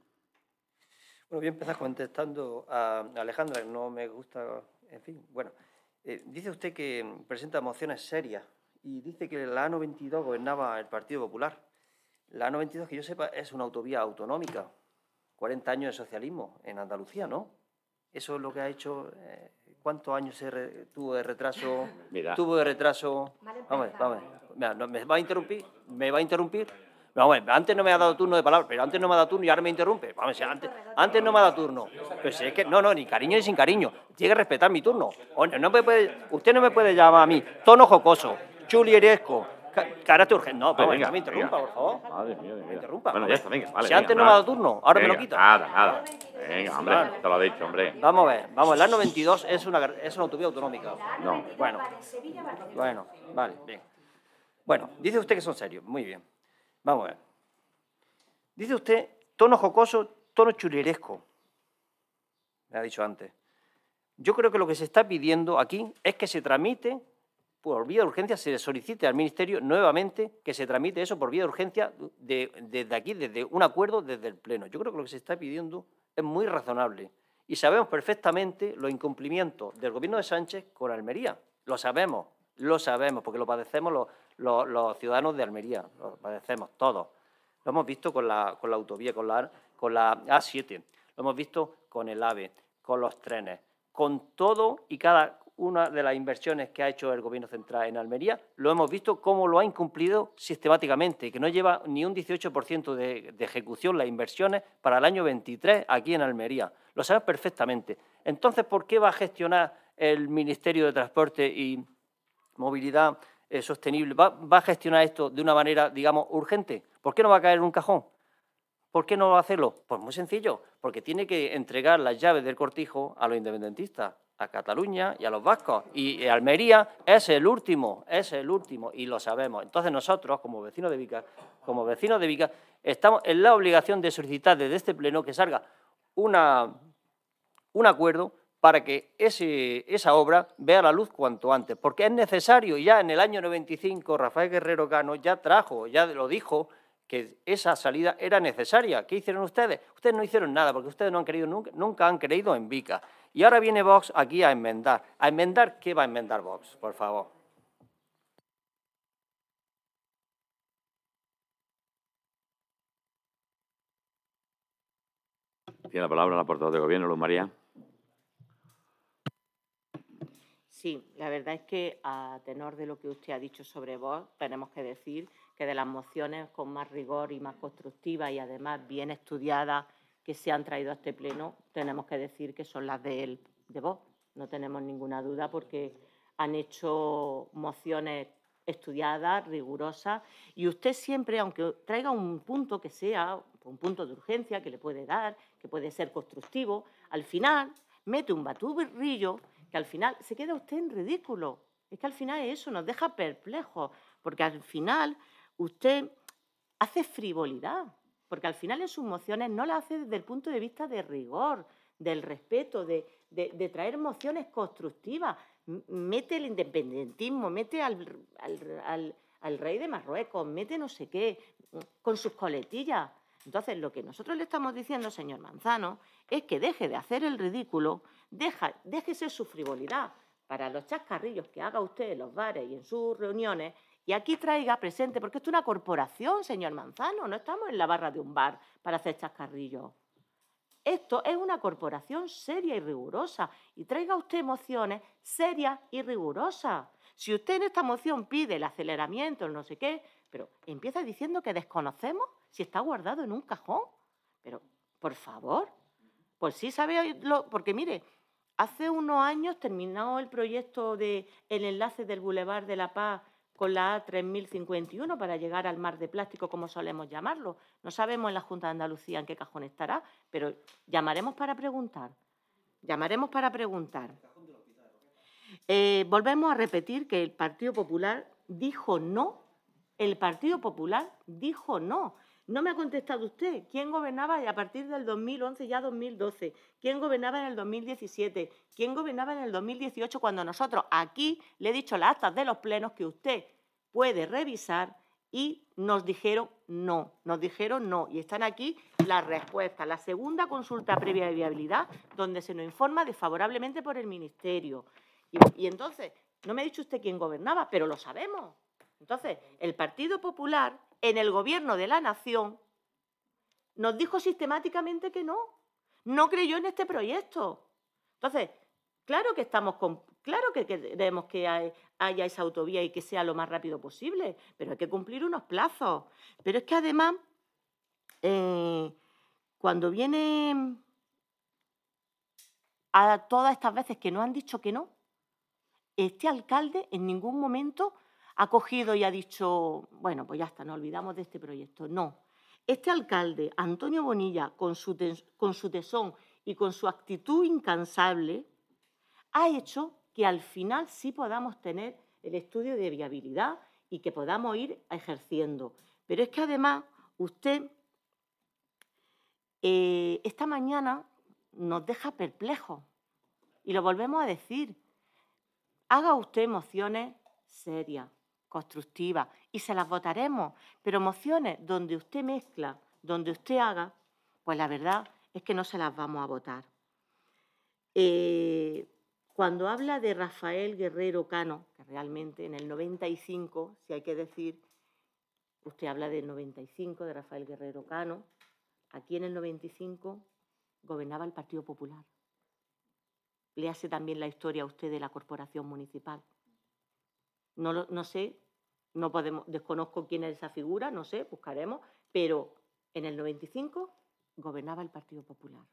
Bueno, voy a empezar contestando a Alejandra, que no me gusta, en fin, bueno. Eh, dice usted que presenta mociones serias y dice que la A noventa y dos gobernaba el Partido Popular. La A noventa y dos, que yo sepa, es una autovía autonómica. cuarenta años de socialismo en Andalucía, ¿no? Eso es lo que ha hecho. Eh, ¿Cuántos años se re, tuvo de retraso? Mira. Tuvo de retraso. Vamos, vamos. Mira, no, ¿me va a interrumpir? ¿Me va a interrumpir? No, bueno, antes no me ha dado turno de palabra, pero antes no me ha dado turno y ahora me interrumpe. Vamos, si antes, antes no me ha dado turno. Pero si es que, no, no, ni cariño ni sin cariño. Tiene que respetar mi turno. O no, no me puede, usted no me puede llamar a mí tono jocoso, chulieresco, carácter urgente. No, pero venga, no me interrumpa, venga, por favor. Madre mía, venga. Me interrumpa. Bueno, ya está, venga. Vale, si venga, antes no me ha dado turno, ahora venga, me lo quita. Nada, nada. Venga, hombre, claro. Te lo he dicho, hombre. Vamos a ver, vamos, la A noventa y dos es una, es una autovía autonómica. No. Bueno, bueno, vale, bien. Bueno, dice usted que son serios, muy bien. Vamos a ver. Dice usted tono jocoso, tono chuleresco. Me ha dicho antes. Yo creo que lo que se está pidiendo aquí es que se tramite por vía de urgencia, se le solicite al Ministerio nuevamente que se tramite eso por vía de urgencia de, desde aquí, desde un acuerdo, desde el Pleno. Yo creo que lo que se está pidiendo es muy razonable. Y sabemos perfectamente los incumplimientos del Gobierno de Sánchez con Almería. Lo sabemos, lo sabemos, porque lo padecemos los... Los, los ciudadanos de Almería, lo padecemos todos. Lo hemos visto con la, con la autovía, con la, con la A siete, lo hemos visto con el AVE, con los trenes, con todo y cada una de las inversiones que ha hecho el Gobierno central en Almería, lo hemos visto cómo lo ha incumplido sistemáticamente, que no lleva ni un dieciocho por ciento de, de ejecución las inversiones para el año veintitrés aquí en Almería. Lo sabemos perfectamente. Entonces, ¿por qué va a gestionar el Ministerio de Transporte y Movilidad Eh, sostenible, ¿Va, va a gestionar esto de una manera, digamos, urgente? ¿Por qué no va a caer en un cajón? ¿Por qué no va a hacerlo? Pues muy sencillo, porque tiene que entregar las llaves del cortijo a los independentistas, a Cataluña y a los vascos. Y eh, Almería es el último, es el último, y lo sabemos. Entonces nosotros, como vecinos de Vícar, como vecinos de Vícar, estamos en la obligación de solicitar desde este pleno que salga una, un acuerdo para que ese, esa obra vea la luz cuanto antes, porque es necesario. Ya en el año noventa y cinco Rafael Guerrero Cano ya trajo, ya lo dijo, que esa salida era necesaria. ¿Qué hicieron ustedes? Ustedes no hicieron nada, porque ustedes no han creído nunca, nunca han creído en Vícar. Y ahora viene Vox aquí a enmendar. ¿A enmendar qué va a enmendar Vox, por favor? Tiene la palabra la portavoz del Gobierno, Luz María. Sí, la verdad es que, a tenor de lo que usted ha dicho sobre Vox, tenemos que decir que de las mociones con más rigor y más constructivas y, además, bien estudiadas que se han traído a este pleno, tenemos que decir que son las de él, de Vox. No tenemos ninguna duda, porque han hecho mociones estudiadas, rigurosas, y usted siempre, aunque traiga un punto que sea, un punto de urgencia que le puede dar, que puede ser constructivo, al final mete un batuberrillo que al final se queda usted en ridículo. Es que al final eso nos deja perplejos, porque al final usted hace frivolidad, porque al final en sus mociones no las hace desde el punto de vista de rigor, del respeto, de, de, de traer mociones constructivas. Mete el independentismo, mete al, al, al, al rey de Marruecos, mete no sé qué, con sus coletillas. Entonces, lo que nosotros le estamos diciendo, señor Manzano, es que deje de hacer el ridículo, deja, déjese su frivolidad para los chascarrillos que haga usted en los bares y en sus reuniones, y aquí traiga presente, porque esto es una corporación, señor Manzano, no estamos en la barra de un bar para hacer chascarrillos. Esto es una corporación seria y rigurosa, y traiga usted mociones serias y rigurosas. Si usted en esta moción pide el aceleramiento, el no sé qué, pero empieza diciendo que desconocemos si está guardado en un cajón. Pero, por favor, pues sí sabéis, porque mire, hace unos años terminó el proyecto del enlace del Boulevard de la Paz con la A tres mil cincuenta y uno para llegar al mar de plástico, como solemos llamarlo. No sabemos en la Junta de Andalucía en qué cajón estará, pero llamaremos para preguntar. Llamaremos para preguntar. Eh, volvemos a repetir que el Partido Popular dijo no. El Partido Popular dijo no. No me ha contestado usted. ¿Quién gobernaba a partir del dos mil once y ya dos mil doce? ¿Quién gobernaba en el dos mil diecisiete? ¿Quién gobernaba en el dos mil dieciocho? Cuando nosotros aquí le he dicho las actas de los plenos que usted puede revisar y nos dijeron no, nos dijeron no. Y están aquí las respuestas. La segunda consulta previa de viabilidad, donde se nos informa desfavorablemente por el Ministerio. Y, y entonces, no me ha dicho usted quién gobernaba, pero lo sabemos. Entonces, el Partido Popular, en el Gobierno de la Nación, nos dijo sistemáticamente que no. No creyó en este proyecto. Entonces, claro que estamos con, claro que queremos que hay, haya esa autovía y que sea lo más rápido posible, pero hay que cumplir unos plazos. Pero es que, además, eh, cuando viene a todas estas veces que no han dicho que no, este alcalde en ningún momento ha cogido y ha dicho, bueno, pues ya está, nos olvidamos de este proyecto. No. Este alcalde, Antonio Bonilla, con su, con su tesón y con su actitud incansable, ha hecho que al final sí podamos tener el estudio de viabilidad y que podamos ir ejerciendo. Pero es que, además, usted eh, esta mañana nos deja perplejos. Y lo volvemos a decir. Haga usted mociones serias, constructivas, y se las votaremos, pero mociones donde usted mezcla, donde usted haga, pues la verdad es que no se las vamos a votar. Eh, cuando habla de Rafael Guerrero Cano, que realmente en el noventa y cinco, si hay que decir, usted habla del noventa y cinco, de Rafael Guerrero Cano, aquí en el noventa y cinco gobernaba el Partido Popular. Le hace también la historia a usted de la Corporación Municipal. No, lo, no sé, no podemos, desconozco quién es esa figura, no sé, buscaremos, pero en el noventa y cinco gobernaba el Partido Popular.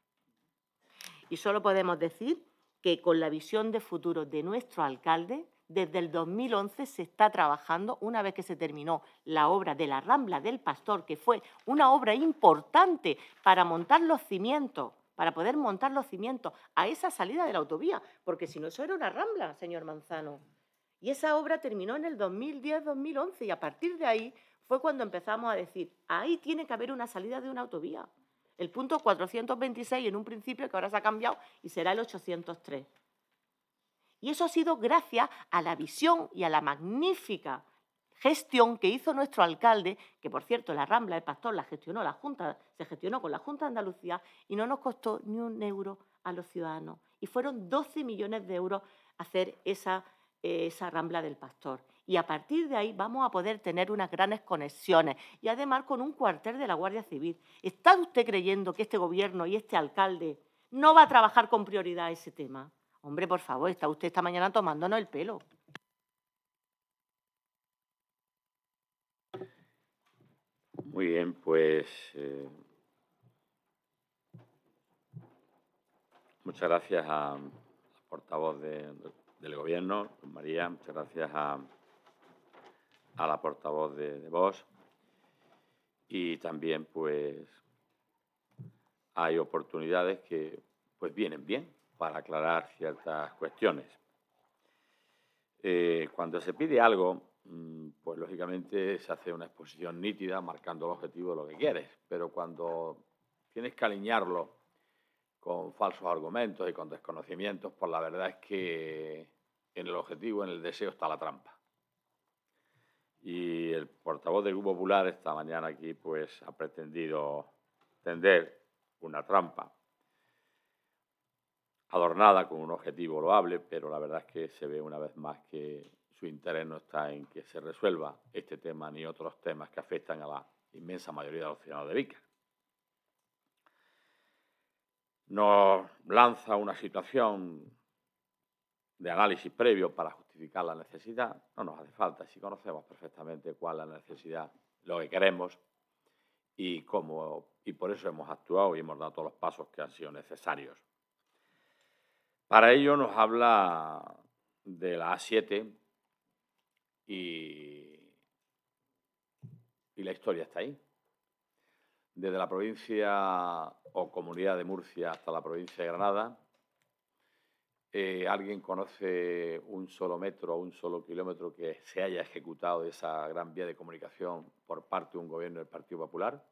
Y solo podemos decir que con la visión de futuro de nuestro alcalde, desde el dos mil once se está trabajando, una vez que se terminó la obra de la Rambla del Pastor, que fue una obra importante para montar los cimientos, para poder montar los cimientos a esa salida de la autovía, porque si no, eso era una rambla, señor Manzano. Y esa obra terminó en el dos mil diez dos mil once y a partir de ahí fue cuando empezamos a decir, ahí tiene que haber una salida de una autovía. El punto cuatrocientos veintiséis en un principio que ahora se ha cambiado y será el ochocientos tres. Y eso ha sido gracias a la visión y a la magnífica gestión que hizo nuestro alcalde, que por cierto la Rambla del Pastor la gestionó la Junta, se gestionó con la Junta de Andalucía y no nos costó ni un euro a los ciudadanos. Y fueron doce millones de euros hacer esa esa Rambla del Pastor. Y a partir de ahí vamos a poder tener unas grandes conexiones y además con un cuartel de la Guardia Civil. ¿Está usted creyendo que este Gobierno y este alcalde no va a trabajar con prioridad ese tema? Hombre, por favor, está usted esta mañana tomándonos el pelo. Muy bien, pues eh, muchas gracias a portavoz de... de del Gobierno, Luz María, muchas gracias a, a la portavoz de, de Vox y también pues hay oportunidades que pues vienen bien para aclarar ciertas cuestiones. Eh, cuando se pide algo, pues lógicamente se hace una exposición nítida marcando el objetivo de lo que quieres, pero cuando tienes que alinearlo con falsos argumentos y con desconocimientos, pues la verdad es que en el objetivo, en el deseo, está la trampa. Y el portavoz del Grupo Popular esta mañana aquí pues ha pretendido tender una trampa adornada con un objetivo loable, pero la verdad es que se ve una vez más que su interés no está en que se resuelva este tema ni otros temas que afectan a la inmensa mayoría de los ciudadanos de Vícar. Nos lanza una situación de análisis previo para justificar la necesidad. No nos hace falta, si conocemos perfectamente cuál es la necesidad, lo que queremos y cómo, y por eso hemos actuado y hemos dado todos los pasos que han sido necesarios. Para ello nos habla de la A siete y, y la historia está ahí. Desde la provincia o comunidad de Murcia hasta la provincia de Granada, eh, ¿alguien conoce un solo metro o un solo kilómetro que se haya ejecutado de esa gran vía de comunicación por parte de un Gobierno del Partido Popular?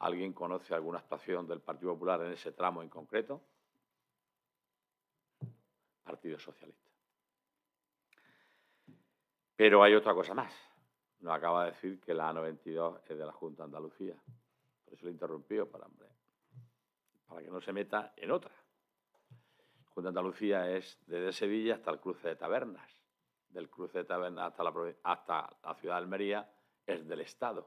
¿Alguien conoce alguna actuación del Partido Popular en ese tramo en concreto? Partido Socialista. Pero hay otra cosa más. Nos acaba de decir que la A noventa y dos es de la Junta de Andalucía. Por eso lo he interrumpido, para, hombre, para que no se meta en otra. La Junta de Andalucía es desde Sevilla hasta el cruce de Tabernas. Del cruce de Tabernas hasta la, hasta la ciudad de Almería es del Estado,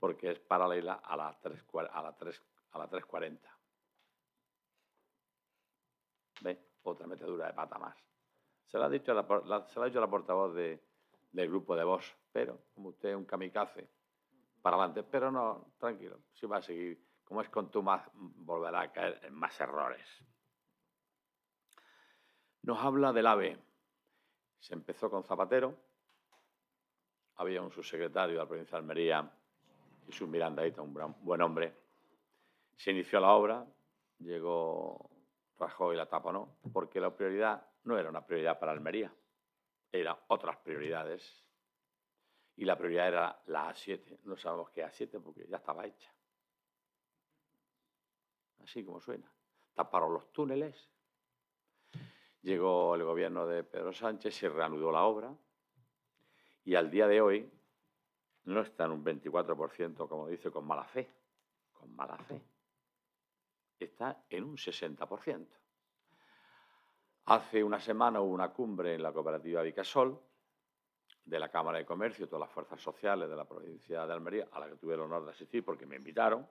porque es paralela a la A tres cuarenta. ¿Veis? Otra metedura de pata más. Se lo ha dicho la, la, se lo ha dicho la portavoz de, del grupo de Vox, pero como usted es un kamikaze, para adelante. Pero no, tranquilo, si va a seguir, como es con tú más, volverá a caer en más errores. Nos habla del AVE. Se empezó con Zapatero, había un subsecretario de la provincia de Almería, Jesús Mirandaíta, un buen hombre. Se inició la obra, llegó Rajoy y la taponó, porque la prioridad no era una prioridad para Almería, eran otras prioridades. Y la prioridad era la A siete, no sabemos qué A siete porque ya estaba hecha. Así como suena. Taparon los túneles. Llegó el gobierno de Pedro Sánchez, se reanudó la obra y al día de hoy no está en un veinticuatro por ciento, como dice, con mala fe, con mala fe. Está en un sesenta por ciento. Hace una semana hubo una cumbre en la cooperativa Vicasol de la Cámara de Comercio, todas las fuerzas sociales de la provincia de Almería, a la que tuve el honor de asistir porque me invitaron,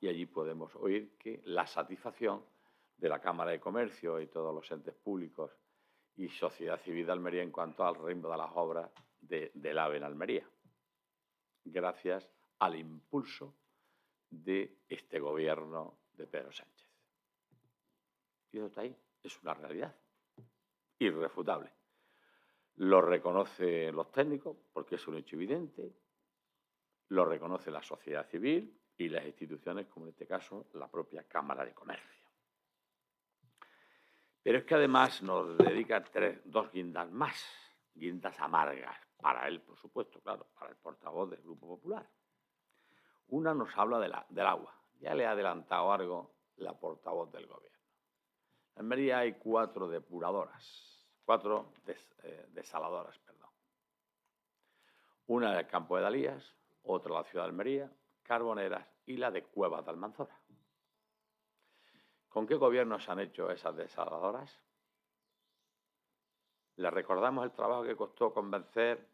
y allí podemos oír que la satisfacción de la Cámara de Comercio y todos los entes públicos y sociedad civil de Almería en cuanto al ritmo de las obras de, del AVE en Almería, gracias al impulso de este gobierno de Pedro Sánchez. Y eso está ahí, es una realidad irrefutable. Lo reconocen los técnicos, porque es un hecho evidente, lo reconoce la sociedad civil y las instituciones, como en este caso la propia Cámara de Comercio. Pero es que además nos dedica tres, dos guindas más, guindas amargas, para él, por supuesto, claro, para el portavoz del Grupo Popular. Una nos habla de la, del agua. Ya le ha adelantado algo la portavoz del Gobierno. En Almería hay cuatro depuradoras, cuatro des, eh, desaladoras, perdón. Una del Campo de Dalías, otra de la ciudad de Almería, Carboneras y la de Cuevas de Almanzora. ¿Con qué gobiernos han hecho esas desaladoras? Les recordamos el trabajo que costó convencer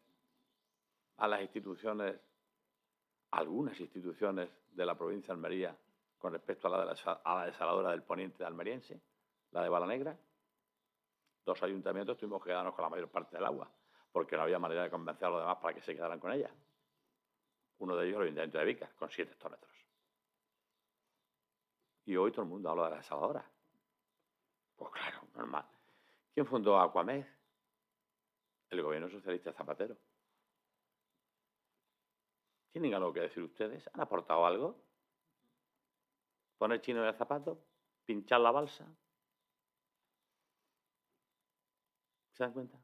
a las instituciones, algunas instituciones de la provincia de Almería, con respecto a la, de la, a la desaladora del poniente almeriense, la de Balanegra. Dos ayuntamientos tuvimos que quedarnos con la mayor parte del agua, porque no había manera de convencer a los demás para que se quedaran con ella. Uno de ellos, el ayuntamiento de Vícar, con siete hectómetros. Y hoy todo el mundo habla de la desaladora. Pues claro, normal. ¿Quién fundó Acuamed? El gobierno socialista Zapatero. ¿Tienen algo que decir ustedes? ¿Han aportado algo? ¿Poner chino en el zapato? ¿Pinchar la balsa? ¿Se dan cuenta?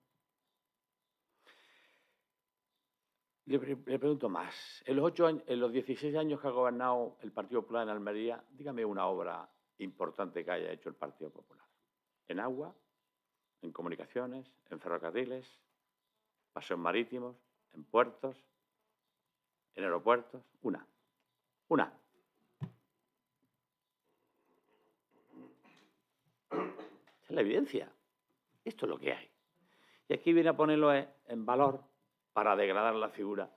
Le, le pregunto más. En los, ocho años, en los dieciséis años que ha gobernado el Partido Popular en Almería, dígame una obra importante que haya hecho el Partido Popular. En agua, en comunicaciones, en ferrocarriles, paseos marítimos, en puertos, en aeropuertos. Una. Una. Esa es la evidencia. Esto es lo que hay. Y aquí viene a ponerlo en valor para degradar la figura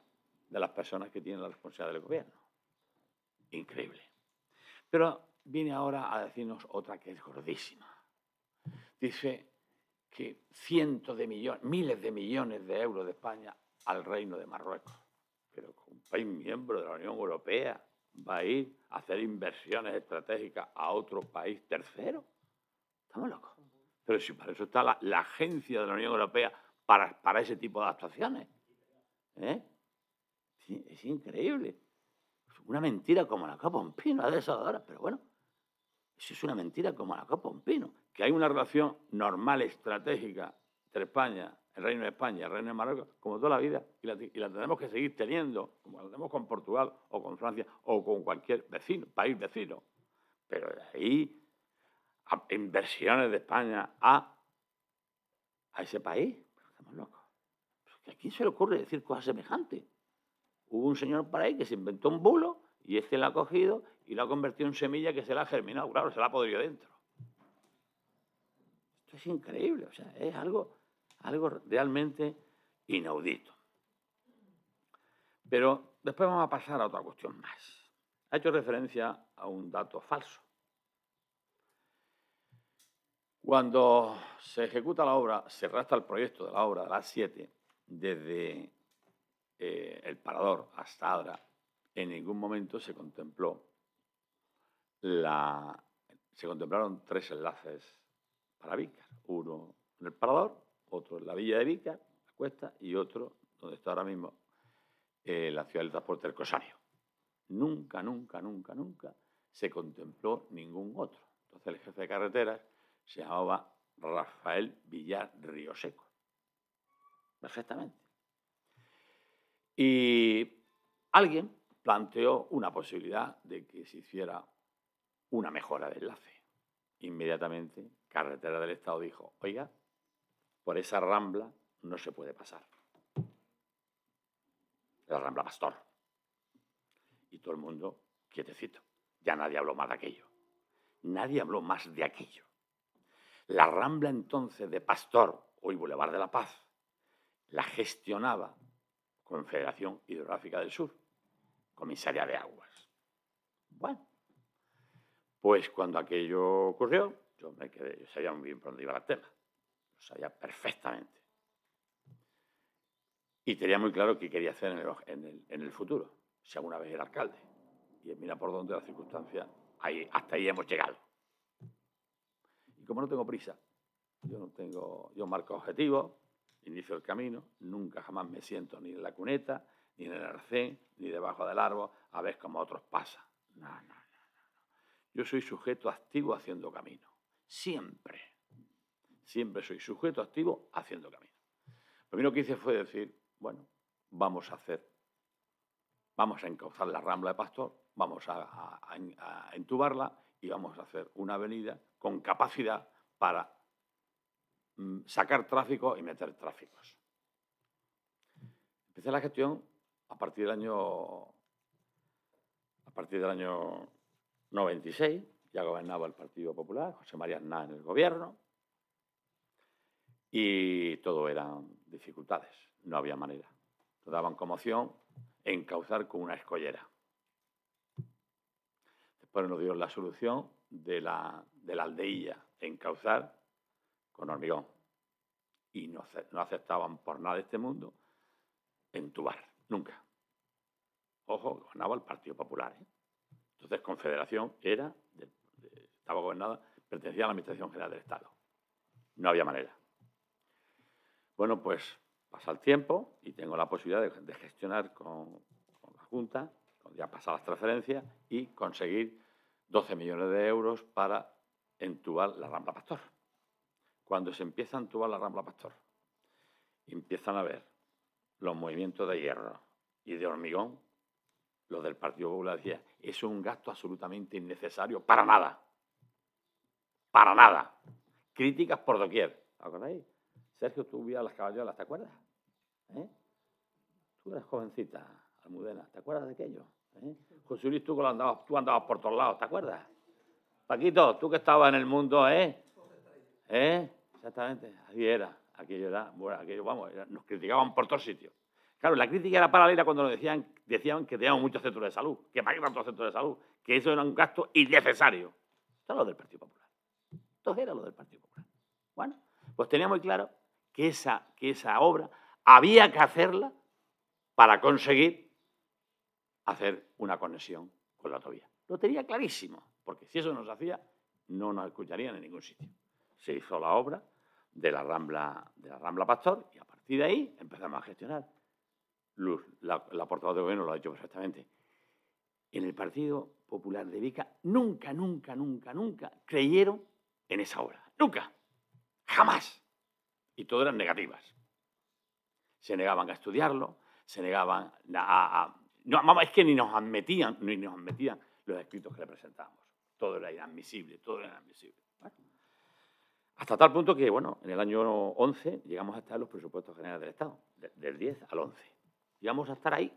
de las personas que tienen la responsabilidad del gobierno. Increíble. Pero viene ahora a decirnos otra que es gordísima. Dice que cientos de millones, miles de millones de euros de España al Reino de Marruecos. Pero un país miembro de la Unión Europea va a ir a hacer inversiones estratégicas a otro país tercero. Estamos locos. Pero si para eso está la, la agencia de la Unión Europea para, para ese tipo de actuaciones. ¿Eh? Sí, es increíble. Una mentira como la copa un pino, la desaladora, pero bueno, eso es una mentira como la copa un pino. Que hay una relación normal, estratégica, entre España, el Reino de España, el Reino de Marruecos, como toda la vida, y la, y la tenemos que seguir teniendo, como la tenemos con Portugal o con Francia o con cualquier vecino, país vecino. Pero de ahí a inversiones de España a, a ese país, estamos locos. ¿A quién se le ocurre decir cosas semejantes? Hubo un señor por ahí que se inventó un bulo y este lo ha cogido y lo ha convertido en semilla que se la ha germinado. Claro, se la ha podrido dentro. Esto es increíble, o sea, es algo, algo realmente inaudito. Pero después vamos a pasar a otra cuestión más. Ha hecho referencia a un dato falso. Cuando se ejecuta la obra, se rasta el proyecto de la obra de la A siete desde eh, el Parador hasta Adra. En ningún momento se contempló la, se contemplaron tres enlaces para Vícar. Uno en el Parador, otro en la villa de Vícar, la cuesta, y otro donde está ahora mismo eh, la ciudad del transporte del Cosario. Nunca, nunca, nunca, nunca se contempló ningún otro. Entonces el jefe de carreteras se llamaba Rafael Villar Ríoseco. Perfectamente. Y alguien planteó una posibilidad de que se hiciera una mejora de enlace. Inmediatamente, Carretera del Estado dijo, oiga, por esa rambla no se puede pasar. La Rambla Pastor. Y todo el mundo quietecito. Ya nadie habló más de aquello. Nadie habló más de aquello. La rambla entonces de Pastor, hoy Boulevard de la Paz, la gestionaba Confederación Hidrográfica del Sur, comisaría de aguas. Bueno, pues cuando aquello ocurrió, yo me quedé, yo sabía muy bien por dónde iba el tema, lo sabía perfectamente. Y tenía muy claro qué quería hacer en el, en el, en el futuro, si alguna vez era alcalde. Y mira por dónde las circunstancias, ahí, hasta ahí hemos llegado. Y como no tengo prisa, yo no tengo, yo marco objetivos, inicio el camino, nunca jamás me siento ni en la cuneta, ni en el arcén, ni debajo del árbol, a ver cómo otros pasan. No, no, no, no. Yo soy sujeto activo haciendo camino. Siempre. Siempre soy sujeto activo haciendo camino. Lo primero que hice fue decir, bueno, vamos a hacer, vamos a encauzar la Rambla de Pastor, vamos a, a, a, a entubarla y vamos a hacer una avenida con capacidad para mm, sacar tráfico y meter tráficos. Empecé la gestión a partir del año, a partir del año noventa y seis, ya gobernaba el Partido Popular, José María Aznar en el gobierno, y todo eran dificultades, no había manera. Lo daban como opción encauzar con una escollera. Después nos dieron la solución de la, de la aldeilla, encauzar con hormigón. Y no, no aceptaban por nada de este mundo entubar, nunca. Ojo, gobernaba el Partido Popular, ¿eh? Entonces, Confederación era, de, de, estaba gobernada, pertenecía a la Administración General del Estado. No había manera. Bueno, pues pasa el tiempo y tengo la posibilidad de, de gestionar con, con la Junta, ya pasar las transferencias y conseguir doce millones de euros para entubar la Rambla Pastor. Cuando se empieza a entubar la Rambla Pastor, empiezan a ver los movimientos de hierro y de hormigón, los del Partido Popular decía, es un gasto absolutamente innecesario para nada. Para nada. Críticas por doquier. ¿Os acordáis? Sergio, tú vivías a Las Cabañuelas, ¿te acuerdas? ¿Eh? Tú eras jovencita, Almudena, ¿te acuerdas de aquello? ¿Eh? José Luis, tú, andabas, tú andabas por todos lados, ¿te acuerdas? Paquito, tú que estabas en el mundo, ¿eh? ¿Eh? Exactamente, así era. Aquello era, bueno, aquello, vamos, era, nos criticaban por todos sitios. Claro, la crítica era paralela cuando nos decían, decían que teníamos muchos centros de salud, que para qué tantos centros de salud, que eso era un gasto innecesario. Esto era lo del Partido Popular. Esto era lo del Partido Popular. Bueno, pues tenía muy claro que esa, que esa obra había que hacerla para conseguir hacer una conexión con la autovía. Lo tenía clarísimo, porque si eso nos hacía, no nos escucharían en ningún sitio. Se hizo la obra de la Rambla, de la Rambla Pastor, y a partir de ahí empezamos a gestionar. Luz, la, la portavoz de Gobierno lo ha dicho perfectamente. En el Partido Popular de Vícar nunca, nunca, nunca, nunca creyeron en esa obra. Nunca. Jamás. Y todo eran negativas. Se negaban a estudiarlo, se negaban a... a, a no, vamos, es que ni nos admitían, ni nos admitían los escritos que le presentamos. Todo era inadmisible, todo era inadmisible. ¿Vale? Hasta tal punto que, bueno, en el año once llegamos a estar en los presupuestos generales del Estado. de, del diez al once. Y vamos a estar ahí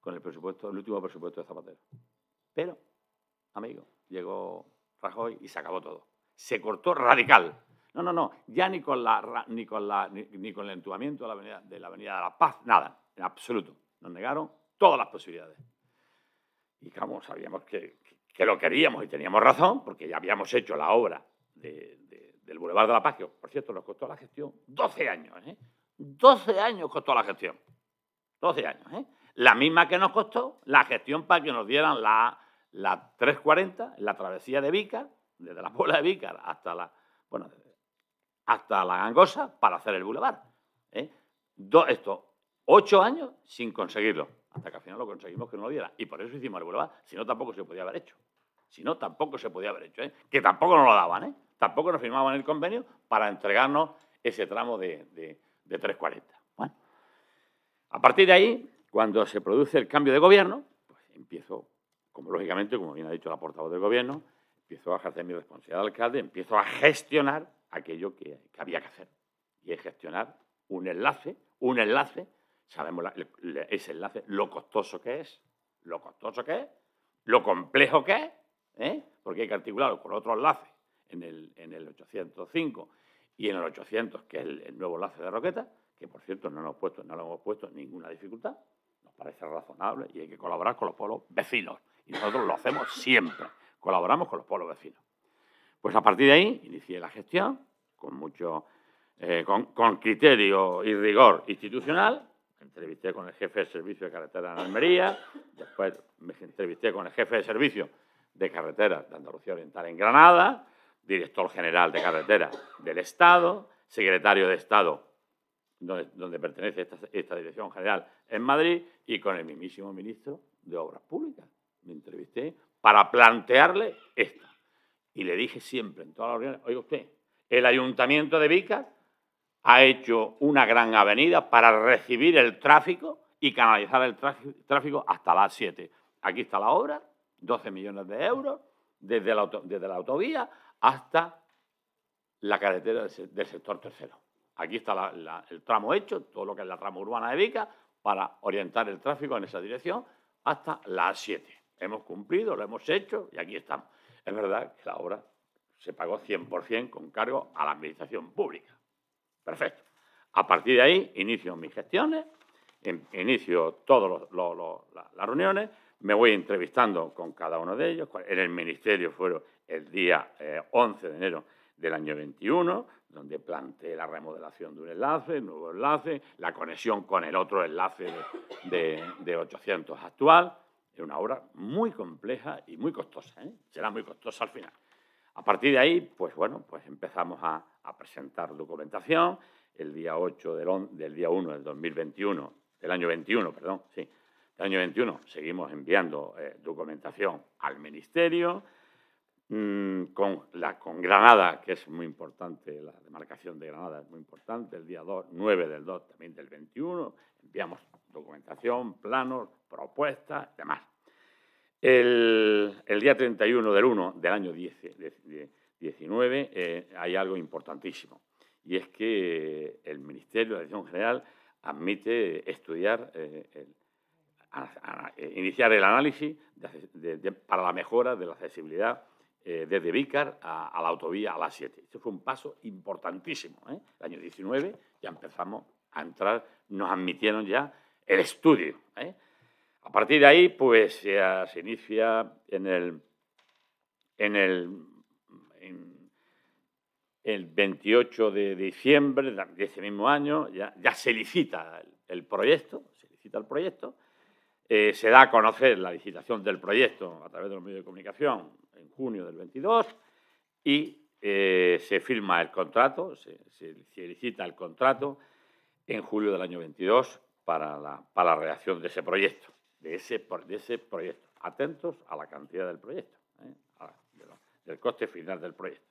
con el presupuesto, el último presupuesto de Zapatero. Pero, amigo, llegó Rajoy y se acabó todo. Se cortó radical. No, no, no, ya ni con, la, ni con, la, ni, ni con el entubamiento de la, avenida, de la Avenida de la Paz, nada, en absoluto. Nos negaron todas las posibilidades. Y como sabíamos que, que lo queríamos y teníamos razón, porque ya habíamos hecho la obra de, de, del Boulevard de la Paz, que, por cierto, nos costó la gestión doce años, ¿eh? doce años costó la gestión, doce años, ¿eh? La misma que nos costó la gestión para que nos dieran la, la tres cuarenta, la travesía de Vícar, desde la Puebla de Vícar hasta la... Bueno, hasta la Gangosa para hacer el bulevar, ¿eh? Esto, ocho años sin conseguirlo, hasta que al final lo conseguimos que no lo diera. Y por eso hicimos el bulevar, si no tampoco se podía haber hecho. Si no tampoco se podía haber hecho, ¿eh? Que tampoco nos lo daban, ¿eh? Tampoco nos firmaban el convenio para entregarnos ese tramo de, de, de tres cuarenta. Bueno, a partir de ahí, cuando se produce el cambio de gobierno, pues empiezo, como lógicamente, como bien ha dicho la portavoz del gobierno, empiezo a ejercer mi responsabilidad de alcalde, empiezo a gestionar aquello que, que había que hacer, y es gestionar un enlace, un enlace, sabemos la, le, ese enlace, lo costoso que es, lo costoso que es, lo complejo que es, ¿eh? Porque hay que articularlo con otro enlace en el, en el ochocientos cinco y en el ochocientos, que es el, el nuevo enlace de Roqueta, que por cierto no, nos puesto, no le hemos puesto ninguna dificultad, nos parece razonable y hay que colaborar con los pueblos vecinos, y nosotros lo hacemos siempre, colaboramos con los pueblos vecinos. Pues a partir de ahí inicié la gestión con mucho, eh, con, con criterio y rigor institucional. Me entrevisté con el jefe de servicio de carretera en Almería, después me entrevisté con el jefe de servicio de carretera de Andalucía Oriental en Granada, director general de carretera del Estado, secretario de Estado, donde, donde pertenece esta, esta dirección general en Madrid, y con el mismísimo ministro de Obras Públicas. Me entrevisté para plantearle esto. Y le dije siempre, en todas las reuniones, oiga usted, el Ayuntamiento de Vícar ha hecho una gran avenida para recibir el tráfico y canalizar el tráfico hasta la A siete. Aquí está la obra, doce millones de euros, desde la, auto, desde la autovía hasta la carretera del, del sector tercero. Aquí está la, la, el tramo hecho, todo lo que es la trama urbana de Vícar, para orientar el tráfico en esa dirección hasta la A siete. Hemos cumplido, lo hemos hecho y aquí estamos. Es verdad que la obra se pagó cien por cien con cargo a la administración pública. Perfecto. A partir de ahí inicio mis gestiones, inicio todas las reuniones, me voy entrevistando con cada uno de ellos. En el ministerio fueron el día eh, once de enero del año veintiuno, donde planteé la remodelación de un enlace, un nuevo enlace, la conexión con el otro enlace de, de, de ochocientos actual. Es una obra muy compleja y muy costosa, ¿eh? Será muy costosa al final. A partir de ahí, pues bueno, pues empezamos a, a presentar documentación. El día ocho del, on, del día uno del dos mil veintiuno, del año veintiuno, perdón, sí, del año veintiuno, seguimos enviando eh, documentación al ministerio, mmm, con, la, con Granada, que es muy importante, la demarcación de Granada es muy importante. El día dos, nueve del dos, también del veintiuno, enviamos documentación, planos, propuestas, demás. El, el día treinta y uno del uno del año diez, diez, diecinueve eh, hay algo importantísimo, y es que el Ministerio de la Dirección General admite estudiar, eh, el, a, a, iniciar el análisis de, de, de, para la mejora de la accesibilidad eh, desde Vícar a, a la autovía a la A siete. Esto fue un paso importantísimo, ¿eh? El año diecinueve ya empezamos a entrar, nos admitieron ya el estudio, ¿eh? A partir de ahí, pues, se, se inicia en el, en el, en el veintiocho de diciembre de ese mismo año, ya, ya se licita el, el proyecto, se licita el proyecto, eh, se da a conocer la licitación del proyecto a través de los medios de comunicación en junio del veintidós y eh, se firma el contrato, se, se, se licita el contrato en julio del año veintidós para la, para la redacción de ese proyecto, de ese, de ese proyecto. Atentos a la cantidad del proyecto, ¿eh? A, de lo, del coste final del proyecto.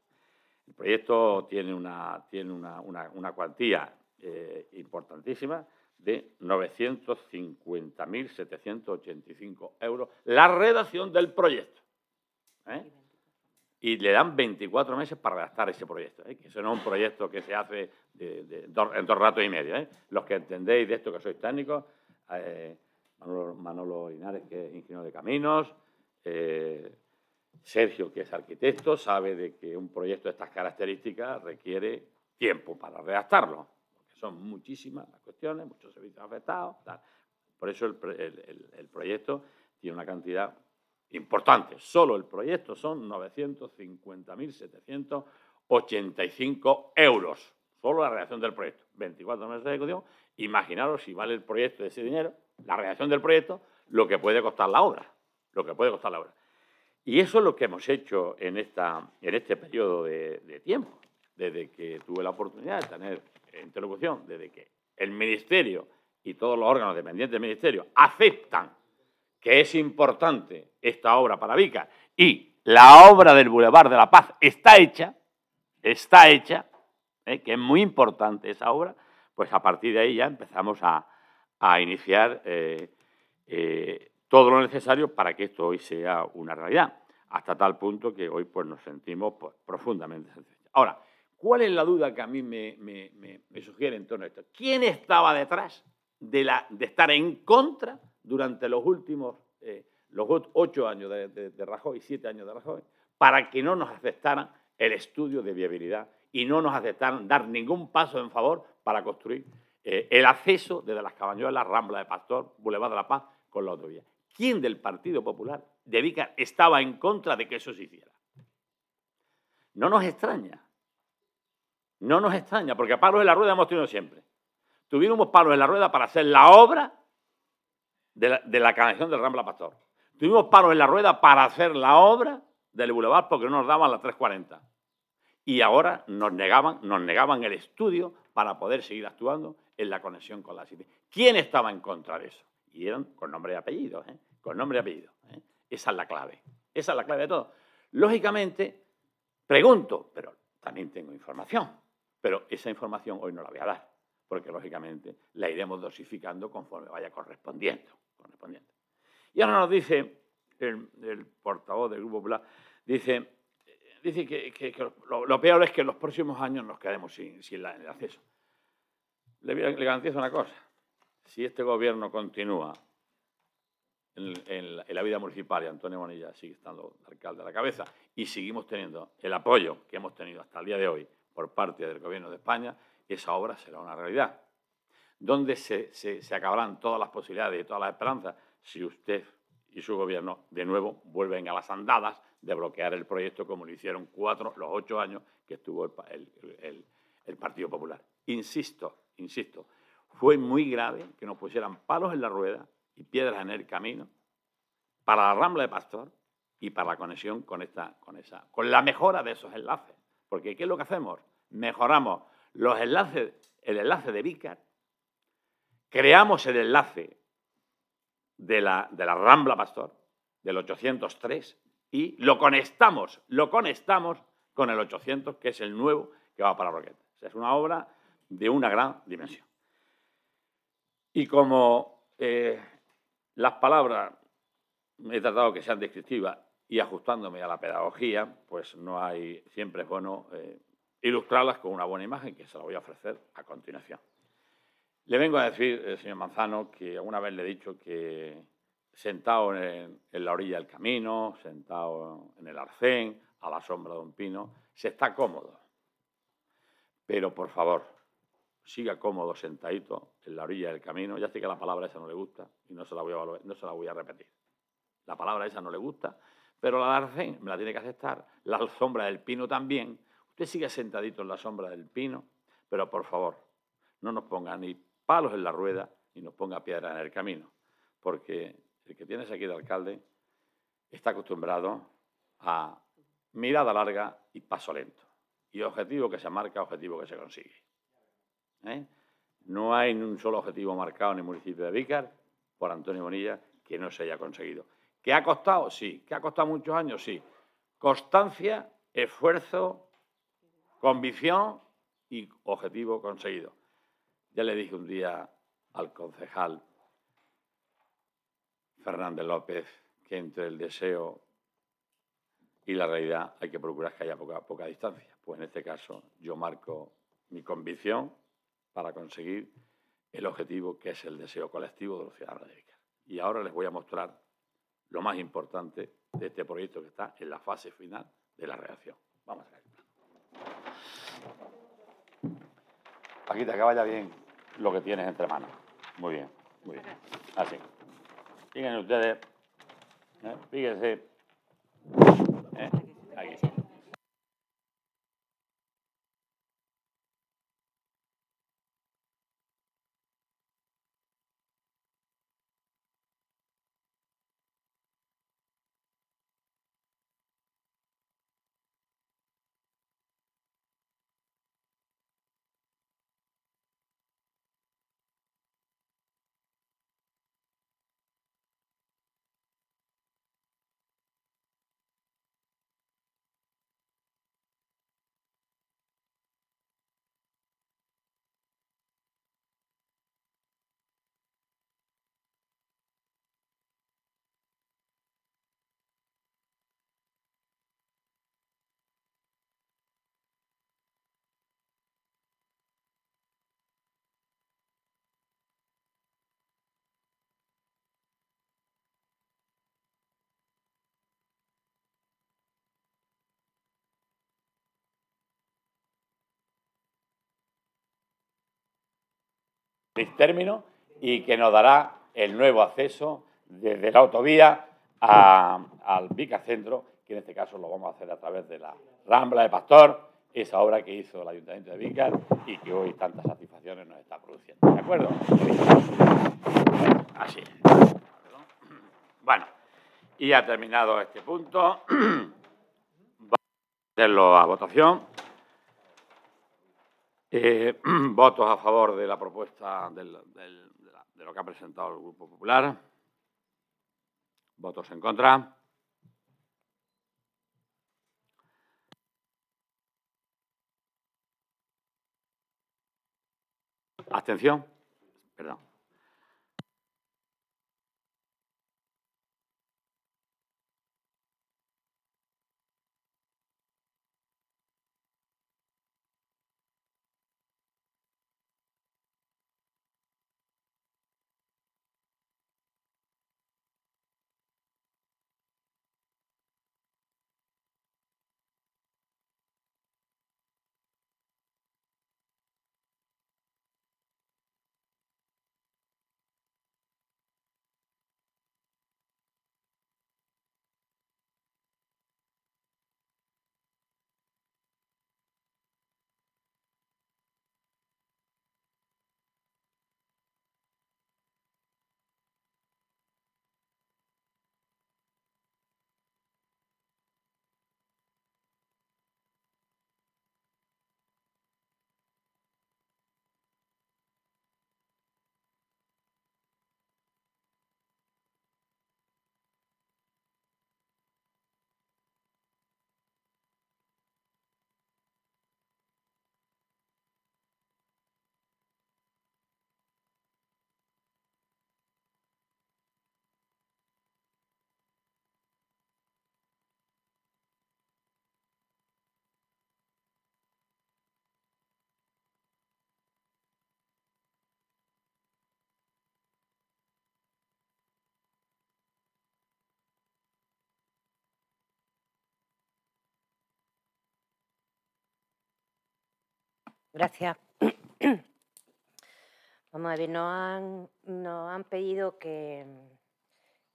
El proyecto tiene una, tiene una, una, una cuantía eh, importantísima de novecientos cincuenta mil setecientos ochenta y cinco euros, la redacción del proyecto, ¿eh? y le dan veinticuatro meses para redactar ese proyecto, ¿eh? Que eso no es un proyecto que se hace de, de, de, do, en dos ratos y medio. ¿eh? Los que entendéis de esto, que sois técnicos, eh, Manolo, Manolo Linares, que es ingeniero de caminos, eh, Sergio, que es arquitecto, sabe de que un proyecto de estas características requiere tiempo para redactarlo, porque son muchísimas las cuestiones, muchos servicios afectados, tal. Por eso el, el, el, el proyecto tiene una cantidad importante. Solo el proyecto son novecientos cincuenta mil setecientos ochenta y cinco euros. Solo la redacción del proyecto. veinticuatro meses de ejecución. Imaginaros si vale el proyecto de ese dinero, la redacción del proyecto, lo que puede costar la obra. Lo que puede costar la obra. Y eso es lo que hemos hecho en, esta, en este periodo de, de tiempo. Desde que tuve la oportunidad de tener interlocución, desde que el Ministerio y todos los órganos dependientes del Ministerio aceptan que es importante esta obra para Vícar y la obra del Boulevard de la Paz está hecha, está hecha, ¿eh? que es muy importante esa obra, pues a partir de ahí ya empezamos a, a iniciar eh, eh, todo lo necesario para que esto hoy sea una realidad, hasta tal punto que hoy pues, nos sentimos pues, profundamente satisfechos. Ahora, ¿cuál es la duda que a mí me, me, me, me sugiere en torno a esto? ¿Quién estaba detrás de, la, de estar en contra durante los últimos eh, los ocho años de, de, de Rajoy, siete años de Rajoy, para que no nos aceptaran el estudio de viabilidad y no nos aceptaran dar ningún paso en favor para construir eh, el acceso desde Las Cabañuelas, Rambla de Pastor, Boulevard de la Paz, con la autovía? ¿Quién del Partido Popular de Vícar estaba en contra de que eso se hiciera? No nos extraña, no nos extraña, porque palos en la rueda hemos tenido siempre. Tuvimos palos en la rueda para hacer la obra de la, de la canalización del Rambla Pastor. Tuvimos paros en la rueda para hacer la obra del Boulevard porque no nos daban la A tres cuarenta. Y ahora nos negaban, nos negaban el estudio para poder seguir actuando en la conexión con la A siete. ¿Quién estaba en contra de eso? Y eran con nombre y apellido, ¿eh? con nombre y apellido. ¿eh? Esa es la clave, esa es la clave de todo. Lógicamente, pregunto, pero también tengo información, pero esa información hoy no la voy a dar, porque lógicamente la iremos dosificando conforme vaya correspondiendo. correspondiente. Y ahora nos dice el, el portavoz del Grupo Popular, dice, dice que, que, que lo, lo peor es que en los próximos años nos quedemos sin, sin la, el acceso. Le, le garantizo una cosa, si este gobierno continúa en, en, la, en la vida municipal y Antonio Bonilla sigue estando alcalde a la cabeza y seguimos teniendo el apoyo que hemos tenido hasta el día de hoy por parte del Gobierno de España, esa obra será una realidad. ¿Dónde se, se, se acabarán todas las posibilidades y todas las esperanzas si usted y su gobierno de nuevo vuelven a las andadas de bloquear el proyecto como lo hicieron cuatro, los ocho años que estuvo el, el, el, el Partido Popular? Insisto, insisto, fue muy grave que nos pusieran palos en la rueda y piedras en el camino para la Rambla de Pastor y para la conexión con, esta, con, esa, con la mejora de esos enlaces. Porque ¿qué es lo que hacemos? Mejoramos los enlaces, el enlace de Vícar. Creamos el enlace de la, de la Rambla Pastor, del ochocientos tres, y lo conectamos, lo conectamos con el ochocientos, que es el nuevo que va para Roqueta. O sea, es una obra de una gran dimensión. Y como eh, las palabras he tratado que sean descriptivas y ajustándome a la pedagogía, pues no hay, siempre es bueno eh, ilustrarlas con una buena imagen que se la voy a ofrecer a continuación. Le vengo a decir, eh, señor Manzano, que alguna vez le he dicho que sentado en, en la orilla del camino, sentado en el arcén, a la sombra de un pino, se está cómodo. Pero, por favor, siga cómodo sentadito en la orilla del camino. Ya sé que la palabra esa no le gusta y no se la voy a, no se la voy a repetir. La palabra esa no le gusta, pero la del arcén me la tiene que aceptar. La sombra del pino también. Usted siga sentadito en la sombra del pino, pero, por favor, no nos ponga ni palos en la rueda y nos ponga piedra en el camino, porque el que tienes aquí de alcalde está acostumbrado a mirada larga y paso lento, y objetivo que se marca, objetivo que se consigue. ¿Eh? No hay ni un solo objetivo marcado en el municipio de Vícar por Antonio Bonilla que no se haya conseguido. ¿Que ha costado? Sí. ¿Que ha costado muchos años? Sí. Constancia, esfuerzo, convicción y objetivo conseguido. Ya le dije un día al concejal Fernández López que entre el deseo y la realidad hay que procurar que haya poca, poca distancia. Pues en este caso yo marco mi convicción para conseguir el objetivo que es el deseo colectivo de los ciudadanos de Vícar. Y ahora les voy a mostrar lo más importante de este proyecto que está en la fase final de la redacción. Vamos a ver. Paquita, que vaya bien lo que tienes entre manos. Muy bien, muy bien. Así. Fíjense ustedes, ¿eh? Fíjense. ¿Eh? Aquí. Término y que nos dará el nuevo acceso desde la autovía a, al Vícar Centro, que en este caso lo vamos a hacer a través de la Rambla de Pastor, esa obra que hizo el Ayuntamiento de Vícar y que hoy tantas satisfacciones nos está produciendo. ¿De acuerdo? Así es. Bueno, y ya terminado este punto, vamos a hacerlo a votación. Eh, votos a favor de la propuesta del, del, de, la, de lo que ha presentado el Grupo Popular. Votos en contra. Abstención. Perdón. Gracias. Vamos a ver, nos han, nos han pedido que,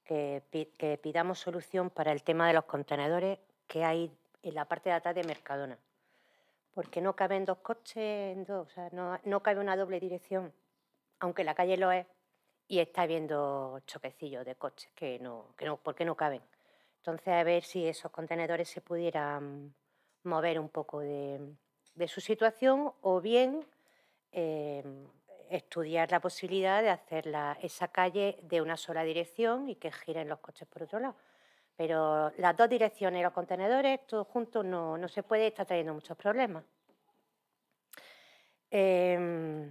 que, que pidamos solución para el tema de los contenedores que hay en la parte de atrás de Mercadona, porque no caben dos coches, dos, o sea, no, no cabe una doble dirección, aunque la calle lo es, y está habiendo choquecillos de coches que no, que no, porque no caben. Entonces, a ver si esos contenedores se pudieran mover un poco de... de su situación, o bien eh, estudiar la posibilidad de hacer la, esa calle de una sola dirección y que giren los coches por otro lado. Pero las dos direcciones, los contenedores, todos juntos no, no se puede, está trayendo muchos problemas. Eh,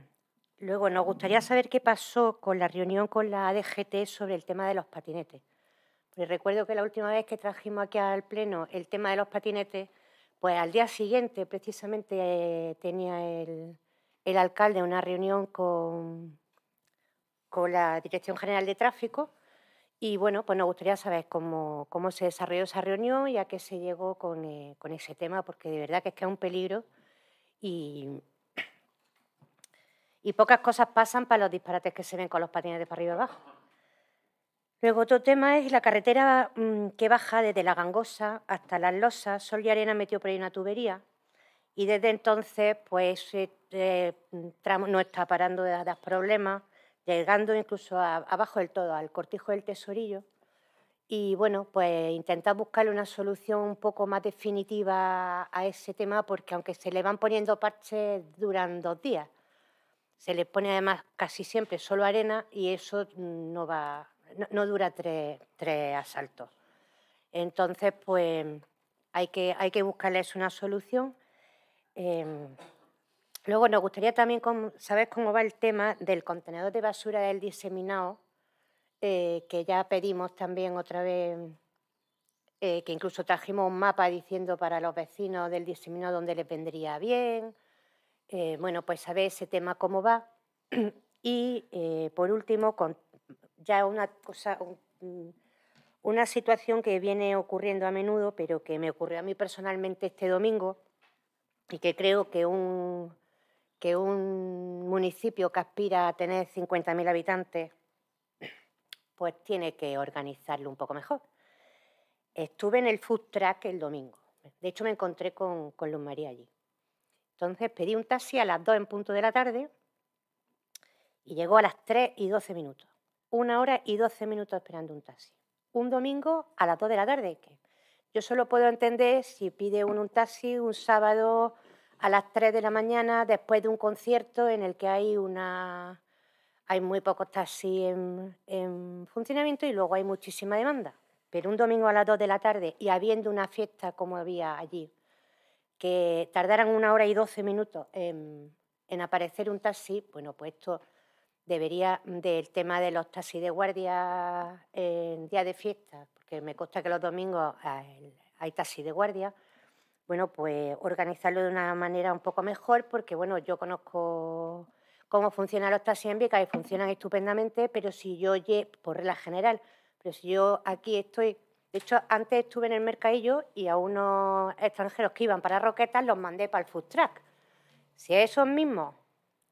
luego, nos gustaría saber qué pasó con la reunión con la D G T sobre el tema de los patinetes. Les recuerdo que la última vez que trajimos aquí al Pleno el tema de los patinetes, pues al día siguiente precisamente eh, tenía el, el alcalde una reunión con, con la Dirección General de Tráfico y, bueno, pues nos gustaría saber cómo, cómo se desarrolló esa reunión y a qué se llegó con, eh, con ese tema, porque de verdad que es que es un peligro y, y pocas cosas pasan para los disparates que se ven con los patinetes para arriba y abajo. Luego otro tema es la carretera mmm, que baja desde La Gangosa hasta Las Losas. Sol y Arena metió por ahí una tubería y desde entonces pues ese eh, tramo no está parando de dar problemas, llegando incluso a, abajo del todo, al Cortijo del Tesorillo. Y bueno, pues intentar buscarle una solución un poco más definitiva a ese tema, porque aunque se le van poniendo parches duran dos días, se le pone además casi siempre solo arena y eso no va... No, no dura tres, tres asaltos. Entonces, pues hay que, hay que buscarles una solución. Eh, luego nos gustaría también saber cómo va el tema del contenedor de basura del diseminado, eh, que ya pedimos también otra vez, eh, que incluso trajimos un mapa diciendo para los vecinos del diseminado dónde les vendría bien. Eh, bueno, pues saber ese tema cómo va. Y, eh, por último, con ya una cosa, una situación que viene ocurriendo a menudo, pero que me ocurrió a mí personalmente este domingo y que creo que un, que un municipio que aspira a tener cincuenta mil habitantes pues tiene que organizarlo un poco mejor. Estuve en el food truck el domingo. De hecho, me encontré con, con Luz María allí. Entonces, pedí un taxi a las dos en punto de la tarde y llegó a las tres y doce minutos. Una hora y doce minutos esperando un taxi. Un domingo a las dos de la tarde. Que yo solo puedo entender si pide uno un taxi un sábado a las tres de la mañana después de un concierto en el que hay una hay muy pocos taxis en, en funcionamiento y luego hay muchísima demanda. Pero un domingo a las dos de la tarde y habiendo una fiesta como había allí, que tardaran una hora y doce minutos en, en aparecer un taxi, bueno, pues esto... Debería, del tema de los taxis de guardia en día de fiesta, porque me consta que los domingos hay taxis de guardia, bueno, pues organizarlo de una manera un poco mejor, porque, bueno, yo conozco cómo funcionan los taxis en Vícar y funcionan estupendamente, pero si yo, por regla general, pero si yo aquí estoy... De hecho, antes estuve en el mercadillo y a unos extranjeros que iban para Roquetas los mandé para el food truck. Si esos mismos...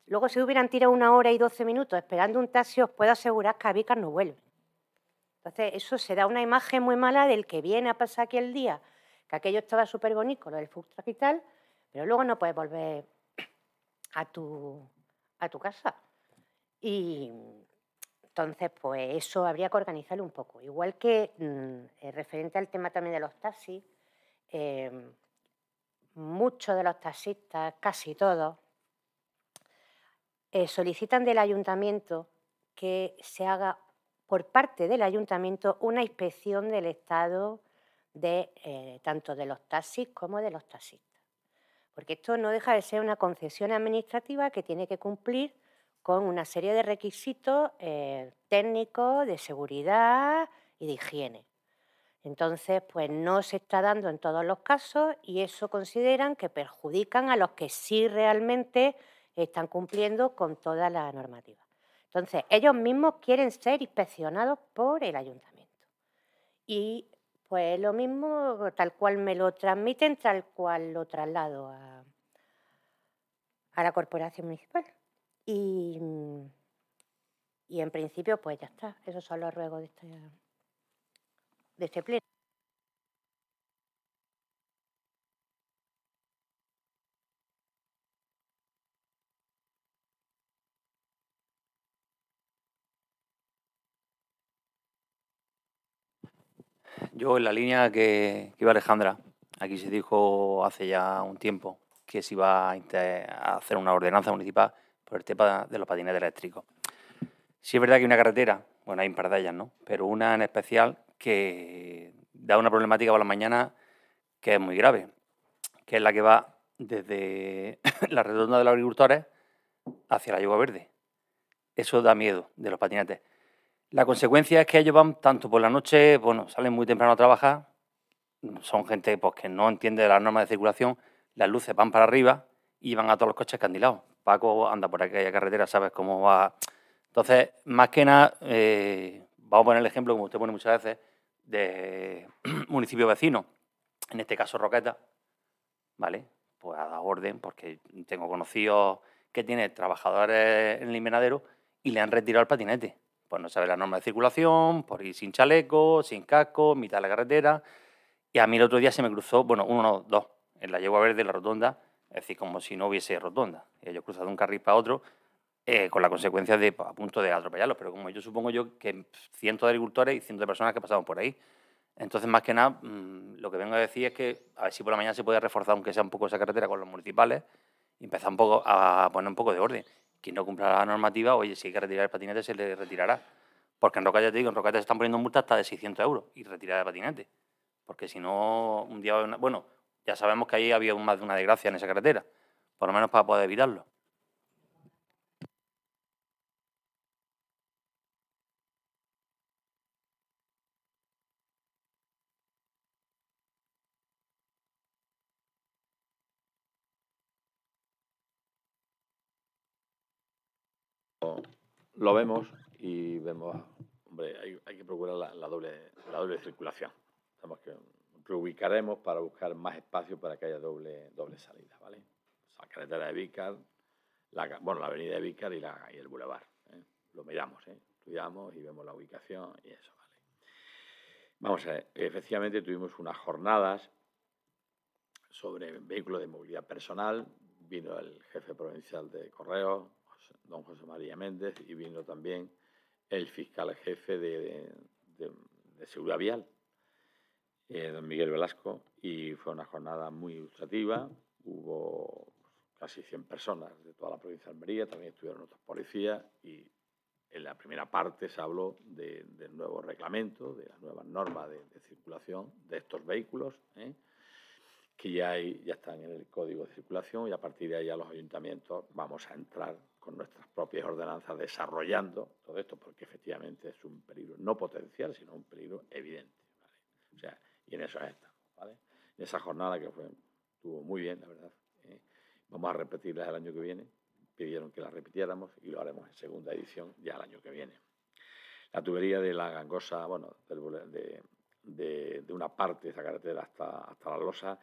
Luego, si hubieran tirado una hora y doce minutos esperando un taxi, os puedo asegurar que a Vícar no vuelven. Entonces, eso se da una imagen muy mala del que viene a pasar aquí el día, que aquello estaba súper bonito, lo del food truck y tal, pero luego no puedes volver a tu, a tu casa. Y entonces, pues eso habría que organizarlo un poco. Igual que mmm, referente al tema también de los taxis, eh, muchos de los taxistas, casi todos, Eh, solicitan del ayuntamiento que se haga por parte del ayuntamiento una inspección del estado de, eh, tanto de los taxis como de los taxistas. Porque esto no deja de ser una concesión administrativa que tiene que cumplir con una serie de requisitos eh, técnicos, de seguridad y de higiene. Entonces, pues no se está dando en todos los casos y eso consideran que perjudican a los que sí realmente están cumpliendo con toda la normativa. Entonces, ellos mismos quieren ser inspeccionados por el ayuntamiento. Y pues lo mismo, tal cual me lo transmiten, tal cual lo traslado a, a la corporación municipal. Y, y en principio, pues ya está. Esos son los ruegos de este, de este pleno. Yo, en la línea que, que iba Alejandra, aquí se dijo hace ya un tiempo que se iba a, a hacer una ordenanza municipal por el tema de los patinetes eléctricos. Sí es verdad que hay una carretera, bueno, hay un par de ellas, ¿no? Pero una en especial que da una problemática por la mañana que es muy grave, que es la que va desde la Redonda de los Agricultores hacia la Yegua Verde. Eso da miedo de los patinetes. La consecuencia es que ellos van tanto por la noche, bueno, salen muy temprano a trabajar, son gente pues, que no entiende las normas de circulación, las luces van para arriba y van a todos los coches candilados. Paco anda por aquella carretera, sabes cómo va. Entonces, más que nada, eh, vamos a poner el ejemplo, como usted pone muchas veces, de municipios vecinos, en este caso Roqueta, ¿vale? Pues ha dado orden, porque tengo conocidos que tienen trabajadores en el invernadero y le han retirado el patinete. Pues no sabe la norma de circulación, por ir sin chaleco, sin casco, mitad de la carretera. Y a mí el otro día se me cruzó, bueno, uno, no, dos, en la yegua verde, la rotonda, es decir, como si no hubiese rotonda. Ellos cruzan de un carril para otro, eh, con la consecuencia de, a punto de atropellarlos. Pero como yo supongo yo que cientos de agricultores y cientos de personas que pasaban por ahí. Entonces, más que nada, mmm, lo que vengo a decir es que a ver si por la mañana se puede reforzar, aunque sea un poco esa carretera, con los municipales, y empezar un poco a poner un poco de orden. Quien no cumpla la normativa, oye, si hay que retirar el patinete, se le retirará. Porque en Roqueta, te digo, en Roqueta se están poniendo multas hasta de seiscientos euros y retirada de patinete. Porque si no, un día... Una, bueno, ya sabemos que ahí había más de una desgracia en esa carretera, por lo menos para poder evitarlo. Lo vemos y vemos, hombre, hay, hay que procurar la, la, doble, la doble circulación. Sabemos que reubicaremos para buscar más espacio para que haya doble, doble salida, ¿vale? La carretera de Vícar, la, bueno, la avenida de Vícar y, la, y el Boulevard, ¿eh? Lo miramos, ¿eh? Estudiamos y vemos la ubicación y eso, ¿vale? Vamos a ver, efectivamente tuvimos unas jornadas sobre vehículos de movilidad personal, vino el jefe provincial de Correos, don José María Méndez, y vino también el fiscal jefe de, de, de, de Seguridad Vial, eh, don Miguel Velasco, y fue una jornada muy ilustrativa. Hubo casi cien personas de toda la provincia de Almería, también estuvieron nuestros policías, y en la primera parte se habló de, del nuevo reglamento, de las nuevas normas de, de circulación de estos vehículos, ¿eh? Que ya, hay, ya están en el Código de Circulación, y a partir de ahí a los ayuntamientos vamos a entrar con nuestras propias ordenanzas desarrollando todo esto, porque efectivamente es un peligro no potencial, sino un peligro evidente, ¿vale? O sea, y en eso estamos, ¿vale? En esa jornada que fue, estuvo muy bien, la verdad, ¿eh? Vamos a repetirlas el año que viene, pidieron que las repitiéramos y lo haremos en segunda edición ya el año que viene. La tubería de la Gangosa, bueno, del, de, de, de una parte de esa carretera hasta, hasta La Losa,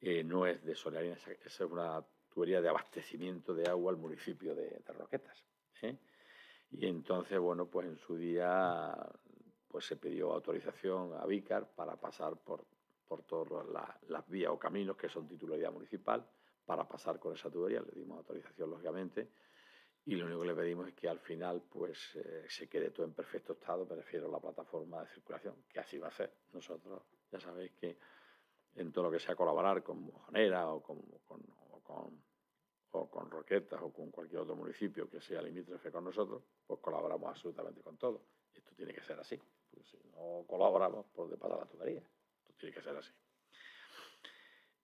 eh, no es de Solearina, esa es una tubería de abastecimiento de agua al municipio de, de Roquetas, ¿eh? Y entonces, bueno, pues en su día pues se pidió autorización a Vícar para pasar por, por todas la, las vías o caminos que son titularidad municipal, para pasar con esa tubería. Le dimos autorización, lógicamente, y lo único que le pedimos es que al final pues eh, se quede todo en perfecto estado, me refiero a la plataforma de circulación, que así va a ser. Nosotros, ya sabéis que en todo lo que sea colaborar con Mojonera o con, con Con, o con Roquetas o con cualquier otro municipio que sea limítrofe con nosotros, pues colaboramos absolutamente con todo. Esto tiene que ser así, porque si no colaboramos, pues de pasar la tubería. Esto tiene que ser así.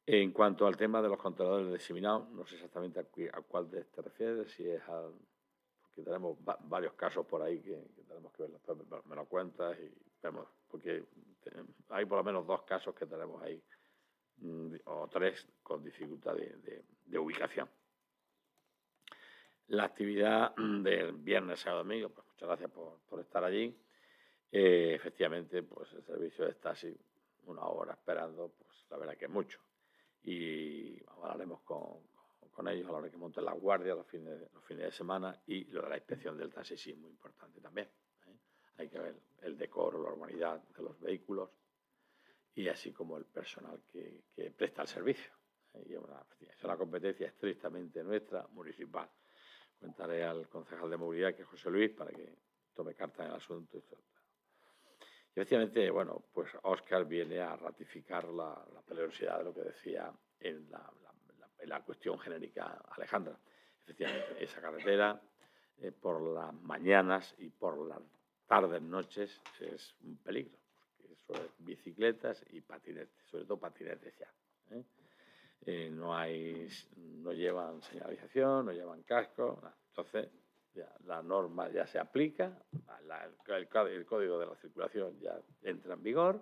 En cuanto al tema de los contenedores diseminados, no sé exactamente a, cu a cuál de te refieres, si es al... porque tenemos va varios casos por ahí que, que tenemos que ver, después me lo cuentas y vemos, porque hay por lo menos dos casos que tenemos ahí, o tres, con dificultad de, de, de ubicación. La actividad del viernes, sábado, domingo, pues muchas gracias por, por estar allí. Eh, efectivamente, pues el servicio de taxi, una hora esperando, pues la verdad que es mucho. Y hablaremos con, con ellos a la hora que monten las guardias, los fines, los fines de semana, y lo de la inspección del taxi sí es muy importante también, ¿eh? Hay que ver el decoro, la urbanidad de los vehículos, y así como el personal que, que presta el servicio. Y es, una, es una competencia estrictamente nuestra, municipal. Cuentaré al concejal de movilidad, que es José Luis, para que tome carta en el asunto. Y efectivamente, bueno, pues Óscar viene a ratificar la, la peligrosidad de lo que decía en la, la, la, en la cuestión genérica Alejandra. Efectivamente, esa carretera eh, por las mañanas y por las tardes, noches, es un peligro. Sobre bicicletas y patinetes, sobre todo patinetes ya, ¿eh? Eh, no hay, no llevan señalización, no llevan casco, nada. Entonces ya, la norma ya se aplica, la, el, el Código de la Circulación ya entra en vigor.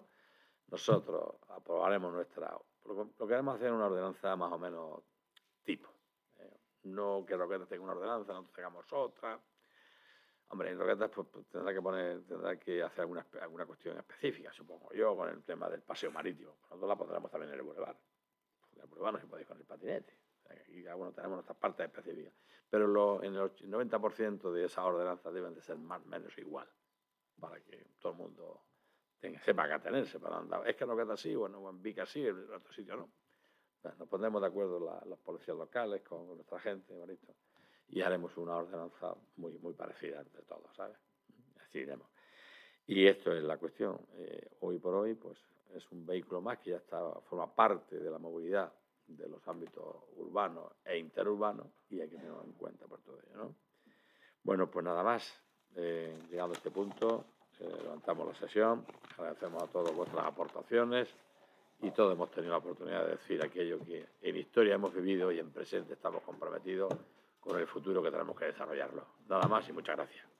Nosotros aprobaremos nuestra... Lo que vamos a hacer es una ordenanza más o menos tipo. Eh, no que Roquetas tenga una ordenanza, nosotros tengamos otra. Hombre, en Roquetas pues, pues, tendrá que poner, tendrá que hacer alguna, alguna cuestión específica, supongo yo, con el tema del paseo marítimo. Nosotros la pondremos también en el Boulevard. En el Boulevard no se puede ir con el patinete. Aquí cada uno tenemos nuestras partes específicas. Pero lo, en el noventa por ciento de esas ordenanzas deben de ser más o menos igual, para que todo el mundo... sepa que atenerse para andar. Es que no queda así, bueno, en Vícar sí, en otro sitio no. Nos pondremos de acuerdo la, las policías locales con nuestra gente, bonito, y haremos una ordenanza muy, muy parecida entre todos, ¿sabes? Así iremos. Y esto es la cuestión. Eh, hoy por hoy, pues, es un vehículo más que ya está, forma parte de la movilidad de los ámbitos urbanos e interurbanos, y hay que tenerlo en cuenta por todo ello, ¿no? Bueno, pues nada más. Eh, llegado a este punto... levantamos la sesión, agradecemos a todos vuestras aportaciones y todos hemos tenido la oportunidad de decir aquello que en historia hemos vivido y en presente estamos comprometidos con el futuro que tenemos que desarrollarlo. Nada más y muchas gracias.